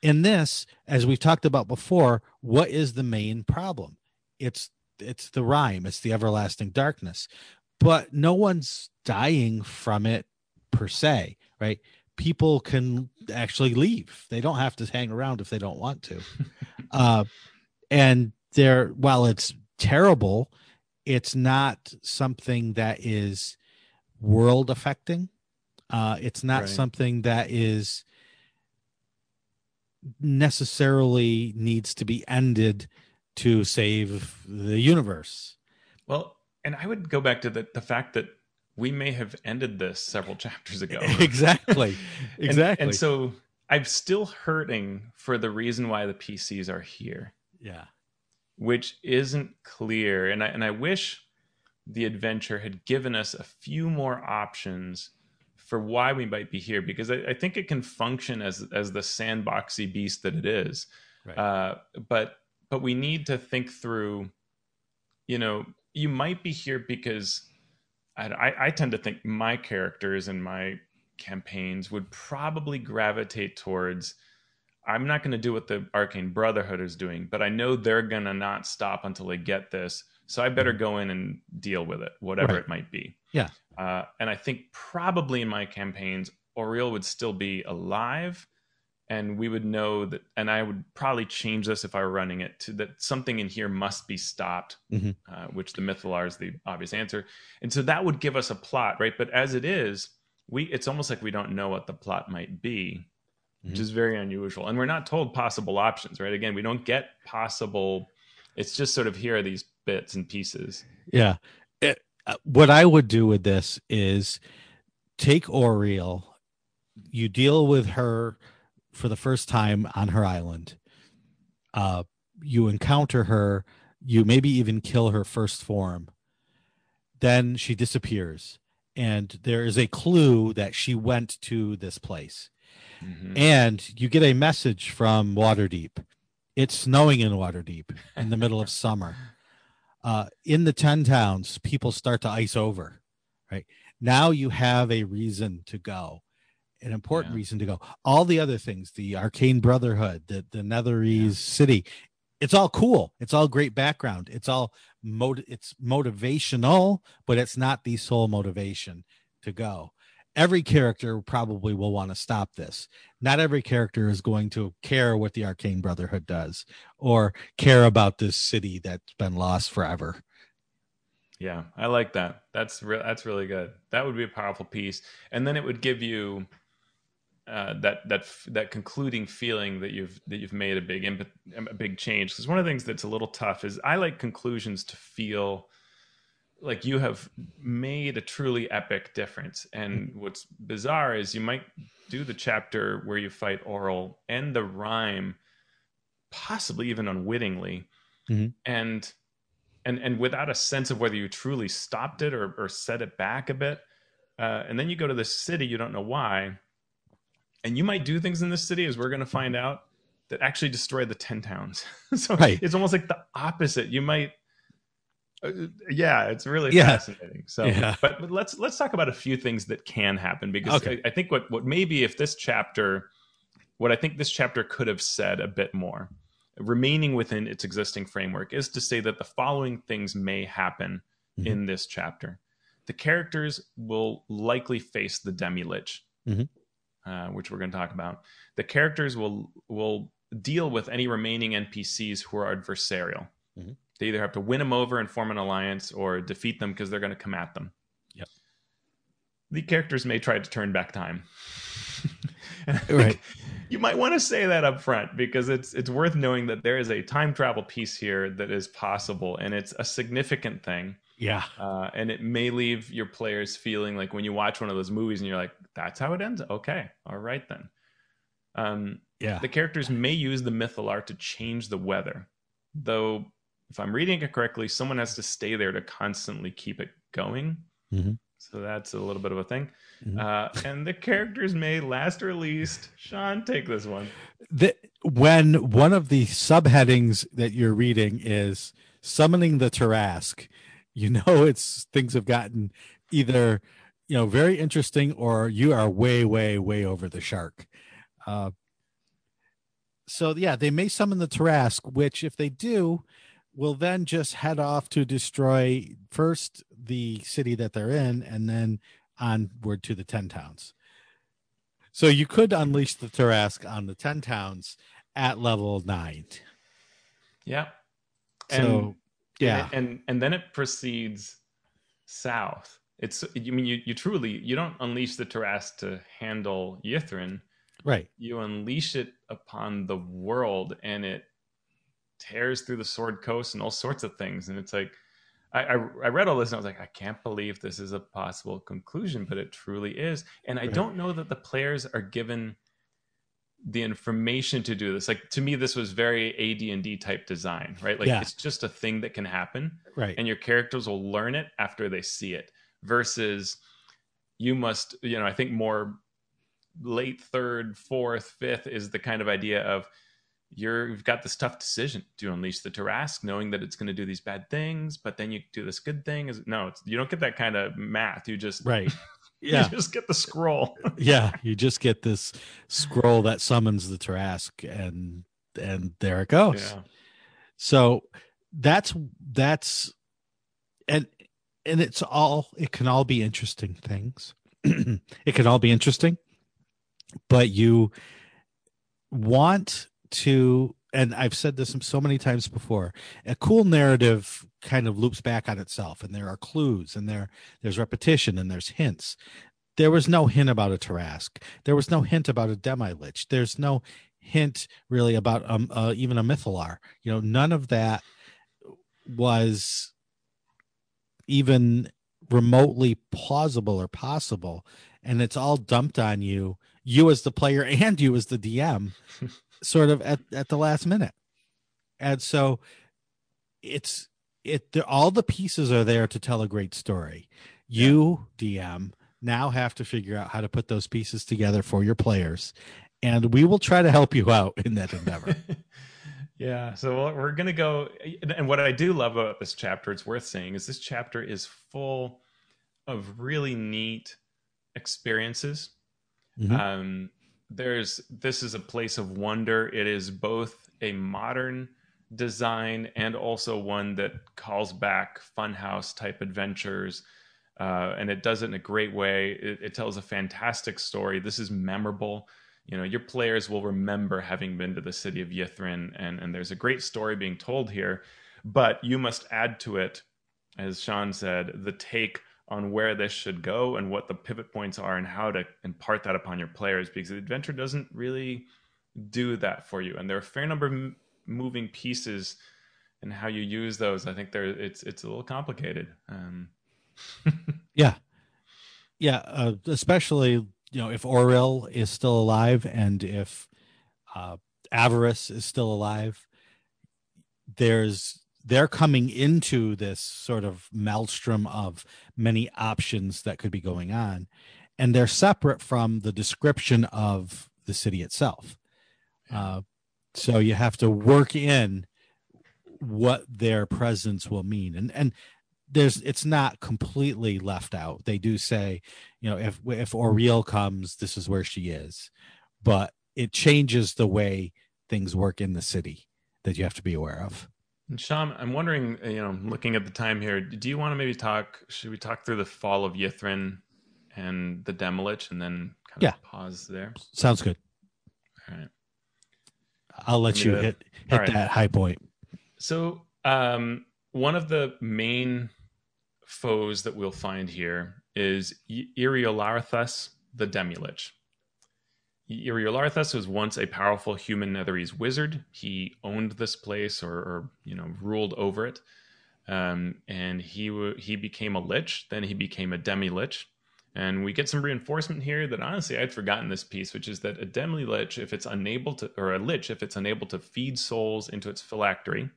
In this, as we've talked about before, what is the main problem? It's it's the rime, it's the everlasting darkness, but no one's dying from it per se, right? People can actually leave. They don't have to hang around if they don't want to. uh, and there, while it's terrible, it's not something that is world affecting. Uh, it's not right. something that is necessarily needs to be ended to save the universe. Well, and I would go back to the, the fact that we may have ended this several chapters ago. Exactly. and, exactly. And so I'm still hurting for the reason why the P Cs are here. Yeah. Which isn't clear. And I, and I wish the adventure had given us a few more options for why we might be here, because I, I think it can function as as the sandboxy beast that it is. Right. Uh, but but we need to think through, you know, you might be here because I, I, I tend to think my characters and my campaigns would probably gravitate towards, I'm not going to do what the Arcane Brotherhood is doing, but I know they're going to not stop until they get this. So I better go in and deal with it, whatever right. it might be. Yeah. Uh, and I think probably in my campaigns, Oriel would still be alive and we would know that, and I would probably change this if I were running it to that something in here must be stopped, mm-hmm. uh, which the Mythallar is the obvious answer. And so that would give us a plot, right? But as it is, we, it's almost like we don't know what the plot might be, mm-hmm. which is very unusual. And we're not told possible options, right? Again, we don't get possible. It's just sort of, here are these bits and pieces. Yeah. It, uh, what I would do with this is take Oriel. You deal with her for the first time on her island. Uh, you encounter her. You maybe even kill her first form. Then she disappears. And there is a clue that she went to this place. Mm-hmm. And you get a message from Waterdeep. It's snowing in Waterdeep in the middle of summer. Uh, in the ten towns, people start to ice over, right? Now you have a reason to go. an important yeah. reason to go. All the other things, the Arcane Brotherhood, the, the Netherese yeah. city, it's all cool. It's all great background. It's all mot- it's motivational, but it's not the sole motivation to go. Every character probably will want to stop this. Not every character is going to care what the Arcane Brotherhood does or care about this city that's been lost forever. Yeah, I like that. That's re- that's really good. That would be a powerful piece. And then it would give you uh, that that f- that concluding feeling that you've that you've made a big imp- a big change. Because one of the things that's a little tough is I like conclusions to feel like you have made a truly epic difference. And what's bizarre is you might do the chapter where you fight Oriel and the Rime, possibly even unwittingly. Mm-hmm. And, and, and without a sense of whether you truly stopped it or, or set it back a bit. Uh, and then you go to this city, you don't know why. And you might do things in this city, as we're going to find out, that actually destroy the ten towns. So right. It's almost like the opposite. You might, yeah it's really yeah. fascinating. So yeah. but, but let's let's talk about a few things that can happen, because okay. I, I think what what maybe if this chapter what I think this chapter could have said a bit more, remaining within its existing framework, is to say that the following things may happen mm-hmm. in this chapter. The characters will likely face the Demilich, mm-hmm. uh, which we're going to talk about. The characters will will deal with any remaining N P Cs who are adversarial. Mm-hmm. They either have to win them over and form an alliance, or defeat them because they're going to come at them. Yep. The characters may try to turn back time. Right. You might want to say that up front, because it's it's worth knowing that there is a time travel piece here that is possible, and it's a significant thing. Yeah. Uh, and it may leave your players feeling like when you watch one of those movies and you're like, that's how it ends? Okay. All right then. Um, yeah. The characters may use the Mythallar to change the weather, though... If I'm reading it correctly, someone has to stay there to constantly keep it going. Mm-hmm. So that's a little bit of a thing. Mm-hmm. Uh, and the characters may last released. Sean, take this one. The, when one of the subheadings that you're reading is summoning the Tarrasque, you know, it's things have gotten either, you know, very interesting, or you are way, way, way over the shark. Uh, so, yeah, they may summon the Tarrasque, which if they do, will then just head off to destroy first the city that they're in, and then onward to the ten towns. So you could unleash the Tarrasque on the ten towns at level nine. Yeah. So, and, yeah. And, and, and then it proceeds south. It's, I mean, you, you truly, you don't unleash the Tarrasque to handle Ythryn. Right. You unleash it upon the world, and it tears through the Sword Coast and all sorts of things. And it's like, I, I, I read all this and I was like, I can't believe this is a possible conclusion, but it truly is. And I don't know that the players are given the information to do this. Like, to me, this was very A D and D type design, right? Like yeah. It's just a thing that can happen. Right. And your characters will learn it after they see it, versus you must, you know, I think more late third, fourth, fifth is the kind of idea of, You're, you've got this tough decision. Do you unleash the Tarrasque knowing that it's going to do these bad things, but then you do this good thing? Is No, it's, you don't get that kind of math. You just right. Yeah. You just get the scroll. Yeah, you just get this scroll that summons the Tarrasque, and and there it goes. Yeah. So that's that's and and it's all it can all be interesting things. It can all be interesting, but you want to, and I've said this so many times before, a cool narrative kind of loops back on itself, and there are clues, and there there's repetition, and there's hints. There was no hint about a Tarrasque. There was no hint about a Demilich. There's no hint really about um uh, even a Mythallar. You know, none of that was even remotely plausible or possible, and it's all dumped on you, you as the player and you as the D M. Sort of at, at the last minute. And so it's it all the pieces are there to tell a great story. You yeah. D M now have to figure out how to put those pieces together for your players, and we will try to help you out in that endeavor. Yeah, so we're gonna go, and what I do love about this chapter, it's worth saying, is this chapter is full of really neat experiences. Mm-hmm. Um, there's this is a place of wonder. It is both a modern design and also one that calls back funhouse type adventures, uh, and it does it in a great way. It, it tells a fantastic story. This is memorable. You know, your players will remember having been to the city of Ythryn, and, and there's a great story being told here, but you must add to it, as Sean said, the take on where this should go and what the pivot points are and how to impart that upon your players, because the adventure doesn't really do that for you. And there are a fair number of m- moving pieces, and how you use those, I think there it's it's a little complicated. Um. yeah. Yeah, uh, especially... You know, if Oriel is still alive and if uh, Avarice is still alive, there's they're coming into this sort of maelstrom of many options that could be going on, and they're separate from the description of the city itself. Uh, so you have to work in what their presence will mean, and and. There's it's not completely left out. They do say, you know, if if Oriel comes, this is where she is, but it changes the way things work in the city that you have to be aware of. And Sean, I'm wondering, you know, looking at the time here, do you want to maybe talk? Should we talk through the fall of Ythryn and the Demilich, and then kind of yeah. pause there? Sounds good. All right, I'll let you hit hit right. that high point. So, um, one of the main foes that we'll find here is Iriolarathus the Demilich. Iriolarathus was once a powerful human Netherese wizard. He owned this place, or, or you know, ruled over it, um, and he w- he became a lich. Then he became a demi-lich, and we get some reinforcement here that honestly I'd forgotten this piece, which is that a demi-lich, if it's unable to, or a lich, if it's unable to feed souls into its phylactery,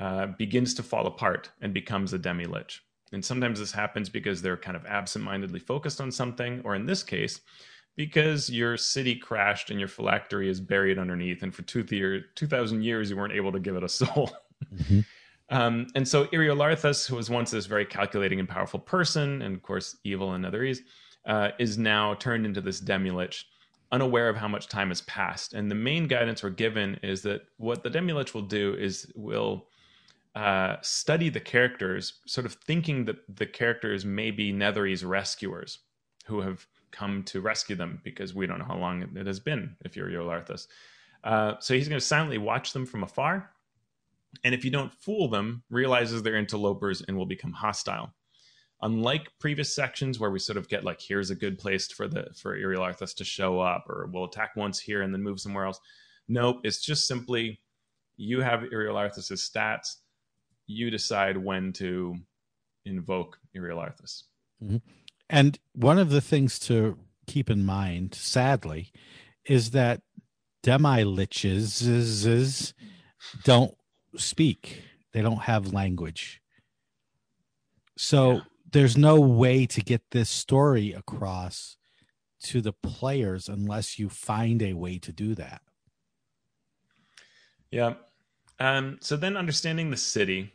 Uh, begins to fall apart and becomes a demi-lich. And sometimes this happens because they're kind of absentmindedly focused on something, or in this case, because your city crashed and your phylactery is buried underneath, and for two th- two thousand years you weren't able to give it a soul. Mm-hmm. um, and so Iriolarathus, who was once this very calculating and powerful person, and of course evil and Netherese, uh, is now turned into this demi-lich, unaware of how much time has passed. And the main guidance we're given is that what the demi-lich will do is will... Uh, study the characters, sort of thinking that the characters may be Netherese rescuers who have come to rescue them, because we don't know how long it has been if you're Iriolarathus. Uh, so he's going to silently watch them from afar, and if you don't fool them, realizes they're interlopers and will become hostile. Unlike previous sections where we sort of get like, here's a good place for the for Iriolarathus to show up, or we'll attack once here and then move somewhere else. Nope, it's just simply you have Iriolarathus's stats. You decide when to invoke Iriolarathus. Mm-hmm. And one of the things to keep in mind, sadly, is that demi-liches don't speak. They don't have language. So yeah. There's no way to get this story across to the players unless you find a way to do that. Yeah. Um, so then understanding the city...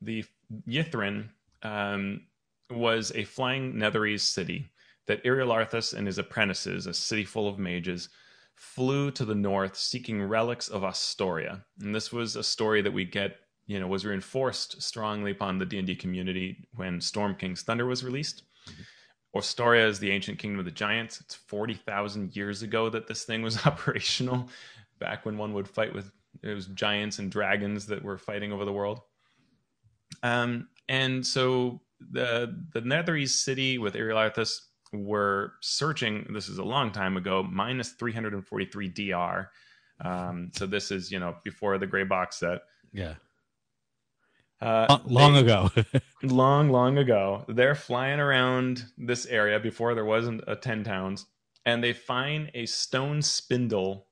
The Ythryn um, was a flying Netherese city that Iriolarathus and his apprentices, a city full of mages, flew to the north seeking relics of Astoria. And this was a story that we get, you know, was reinforced strongly upon the D and D community when Storm King's Thunder was released. Mm-hmm. Astoria is the ancient kingdom of the giants. It's forty thousand years ago that this thing was operational, back when one would fight with, it was giants and dragons that were fighting over the world. Um, and so the the Netherese city with Iriolarathus were searching. This is a long time ago, minus three hundred forty-three D R. Um, so this is, you know, before the gray box set. Yeah. Uh, long they, ago. long, long ago. They're flying around this area before there wasn't a ten towns, and they find a stone spindle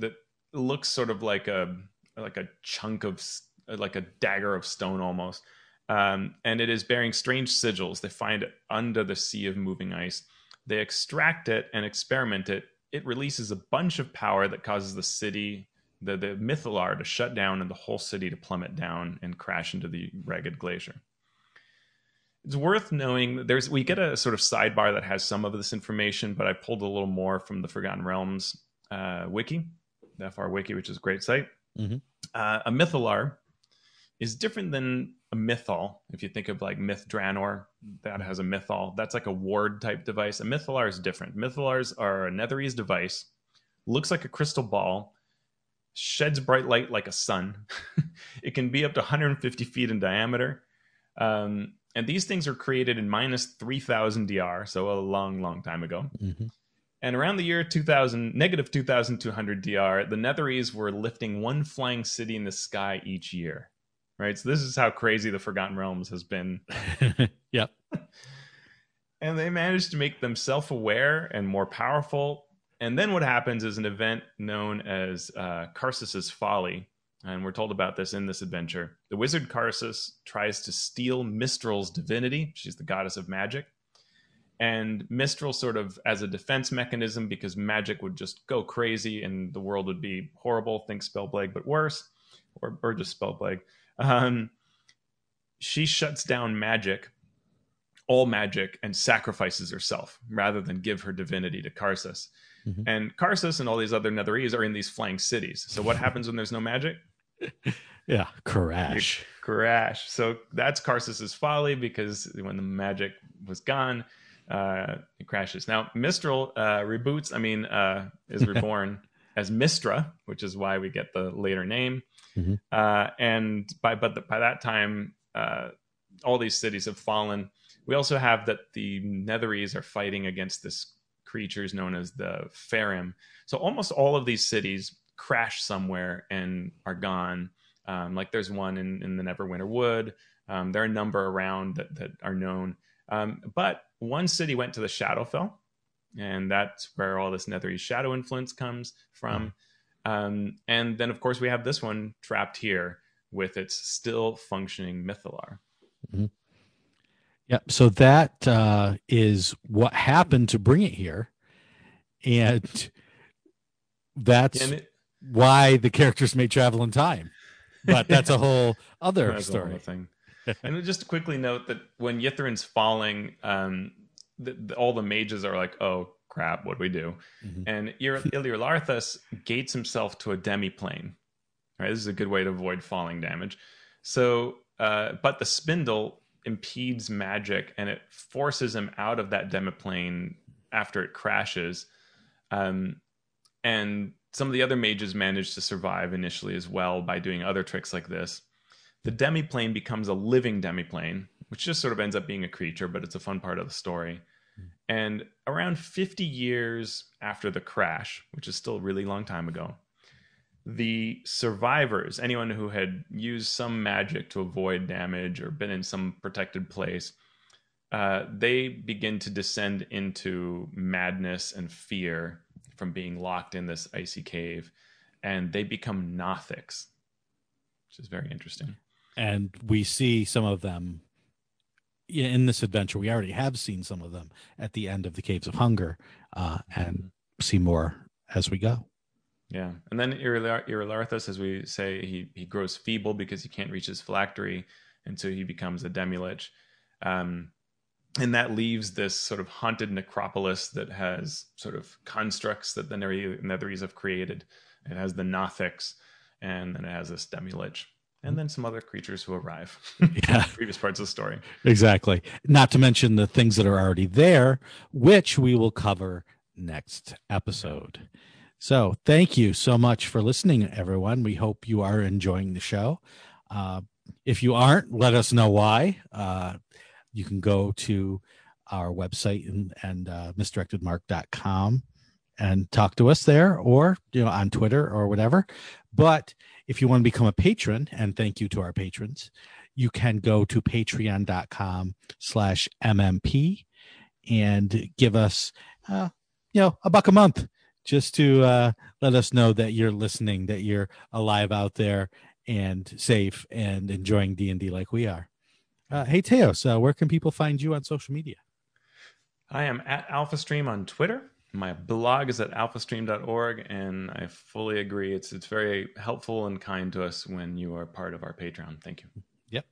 that looks sort of like a like a chunk of stone, like a dagger of stone almost. Um, and it is bearing strange sigils. They find it under the sea of moving ice. They extract it and experiment it. It releases a bunch of power that causes the city, the, the Mythallar, to shut down and the whole city to plummet down and crash into the ragged glacier. It's worth knowing that there's, we get a sort of sidebar that has some of this information, but I pulled a little more from the Forgotten Realms uh, wiki, the F R wiki, which is a great site. Mm-hmm. Uh, a Mythallar is different than a Mythal. If you think of like Mythdranor, that has a Mythal. That's like a ward type device. A Mythallar is different. Mythallars are a Netherese device. Looks like a crystal ball. Sheds bright light like a sun. It can be up to one hundred fifty feet in diameter. Um, and these things are created in minus three thousand D R, so a long, long time ago. Mm-hmm. And around the year two thousand, negative two thousand two hundred D R, the Netherese were lifting one flying city in the sky each year, right? So this is how crazy the Forgotten Realms has been. Yep. And they managed to make them self-aware and more powerful. And then what happens is an event known as uh, Karsus's Folly. And we're told about this in this adventure. The wizard Karsus tries to steal Mystryl's divinity. She's the goddess of magic. And Mystryl sort of as a defense mechanism, because magic would just go crazy and the world would be horrible. Think Spellblague, but worse, or, or just Spellblague. Um, she shuts down magic, all magic, and sacrifices herself rather than give her divinity to Karsus. Mm-hmm. And Karsus and all these other Netherese are in these flying cities. So what happens when there's no magic? Yeah, crash. You crash. So that's Karsus's Folly, because when the magic was gone, uh it crashes. Now Mystryl uh reboots i mean uh is reborn as Mystra, which is why we get the later name. Mm-hmm. uh and by but the, by that time uh all these cities have fallen. We also have that the Netherese are fighting against this creatures known as the Farim. So almost all of these cities crash somewhere and are gone. Um like there's one in, in the Neverwinter Wood. Um there are a number around that, that are known. Um, but one city went to the Shadowfell, and that's where all this Netherese shadow influence comes from. Mm. Um, and then, of course, we have this one trapped here with its still functioning Mythallar. Mm-hmm. Yeah, so that uh, is what happened to bring it here. And that's and it, why the characters may travel in time. But that's a whole other that's story. A whole thing. And just to quickly note that when Ythryn's falling, um, the, the, all the mages are like, oh, crap, what do we do? Mm-hmm. And Iriolarathus gates himself to a demiplane. All right, this is a good way to avoid falling damage. So, uh, but the spindle impedes magic, and it forces him out of that demiplane after it crashes. Um, and some of the other mages manage to survive initially as well by doing other tricks like this. The demiplane becomes a living demiplane, which just sort of ends up being a creature, but it's a fun part of the story. Mm. And around fifty years after the crash, which is still a really long time ago, the survivors, anyone who had used some magic to avoid damage or been in some protected place, uh, they begin to descend into madness and fear from being locked in this icy cave, and they become Nothics, which is very interesting. And we see some of them in this adventure. We already have seen some of them at the end of the Caves of Hunger, uh, and see more as we go. Yeah. And then Iriolarathus, as we say, he, he grows feeble because he can't reach his phylactery, and so he becomes a Demilich. Um, and that leaves this sort of haunted necropolis that has sort of constructs that the Netherese have created. It has the Nothics, and then it has this Demilich, and then some other creatures who arrive. Yeah, previous parts of the story. Exactly. Not to mention the things that are already there, which we will cover next episode. So thank you so much for listening, everyone. We hope you are enjoying the show. Uh, if you aren't, let us know why. Uh, you can go to our website and, and uh, misdirected mark dot com and talk to us there, or you know, on Twitter or whatever. But if you want to become a patron, and thank you to our patrons, you can go to patreon dot com slash M M P and give us, uh, you know, a buck a month just to uh, let us know that you're listening, that you're alive out there and safe and enjoying D and D like we are. Uh, hey, Teos, uh, where can people find you on social media? I am at AlphaStream on Twitter. My blog is at alpha stream dot org, and I fully agree. It's it's very helpful and kind to us when you are part of our Patreon. Thank you. Yep.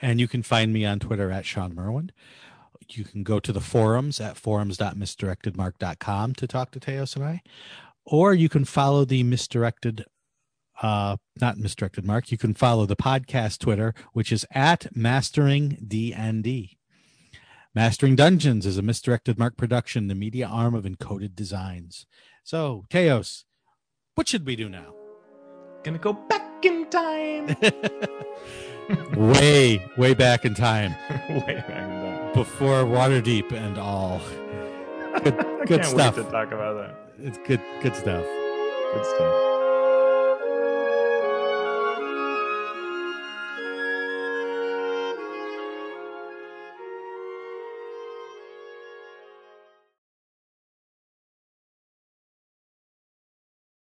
And you can find me on Twitter at Sean Merwin. You can go to the forums at forums dot misdirected mark dot com to talk to Teos and I, or you can follow the misdirected, uh, not misdirected mark. You can follow the podcast Twitter, which is at Mastering D and D. Mastering Dungeons is a Misdirected Mark production, the media arm of Encoded Designs. So, Teos, what should we do now? Gonna go back in time. way, way back in time. way back in time. Before Waterdeep and all. Good, good I can't stuff. Wait to talk about that. It's good, good stuff. Good stuff.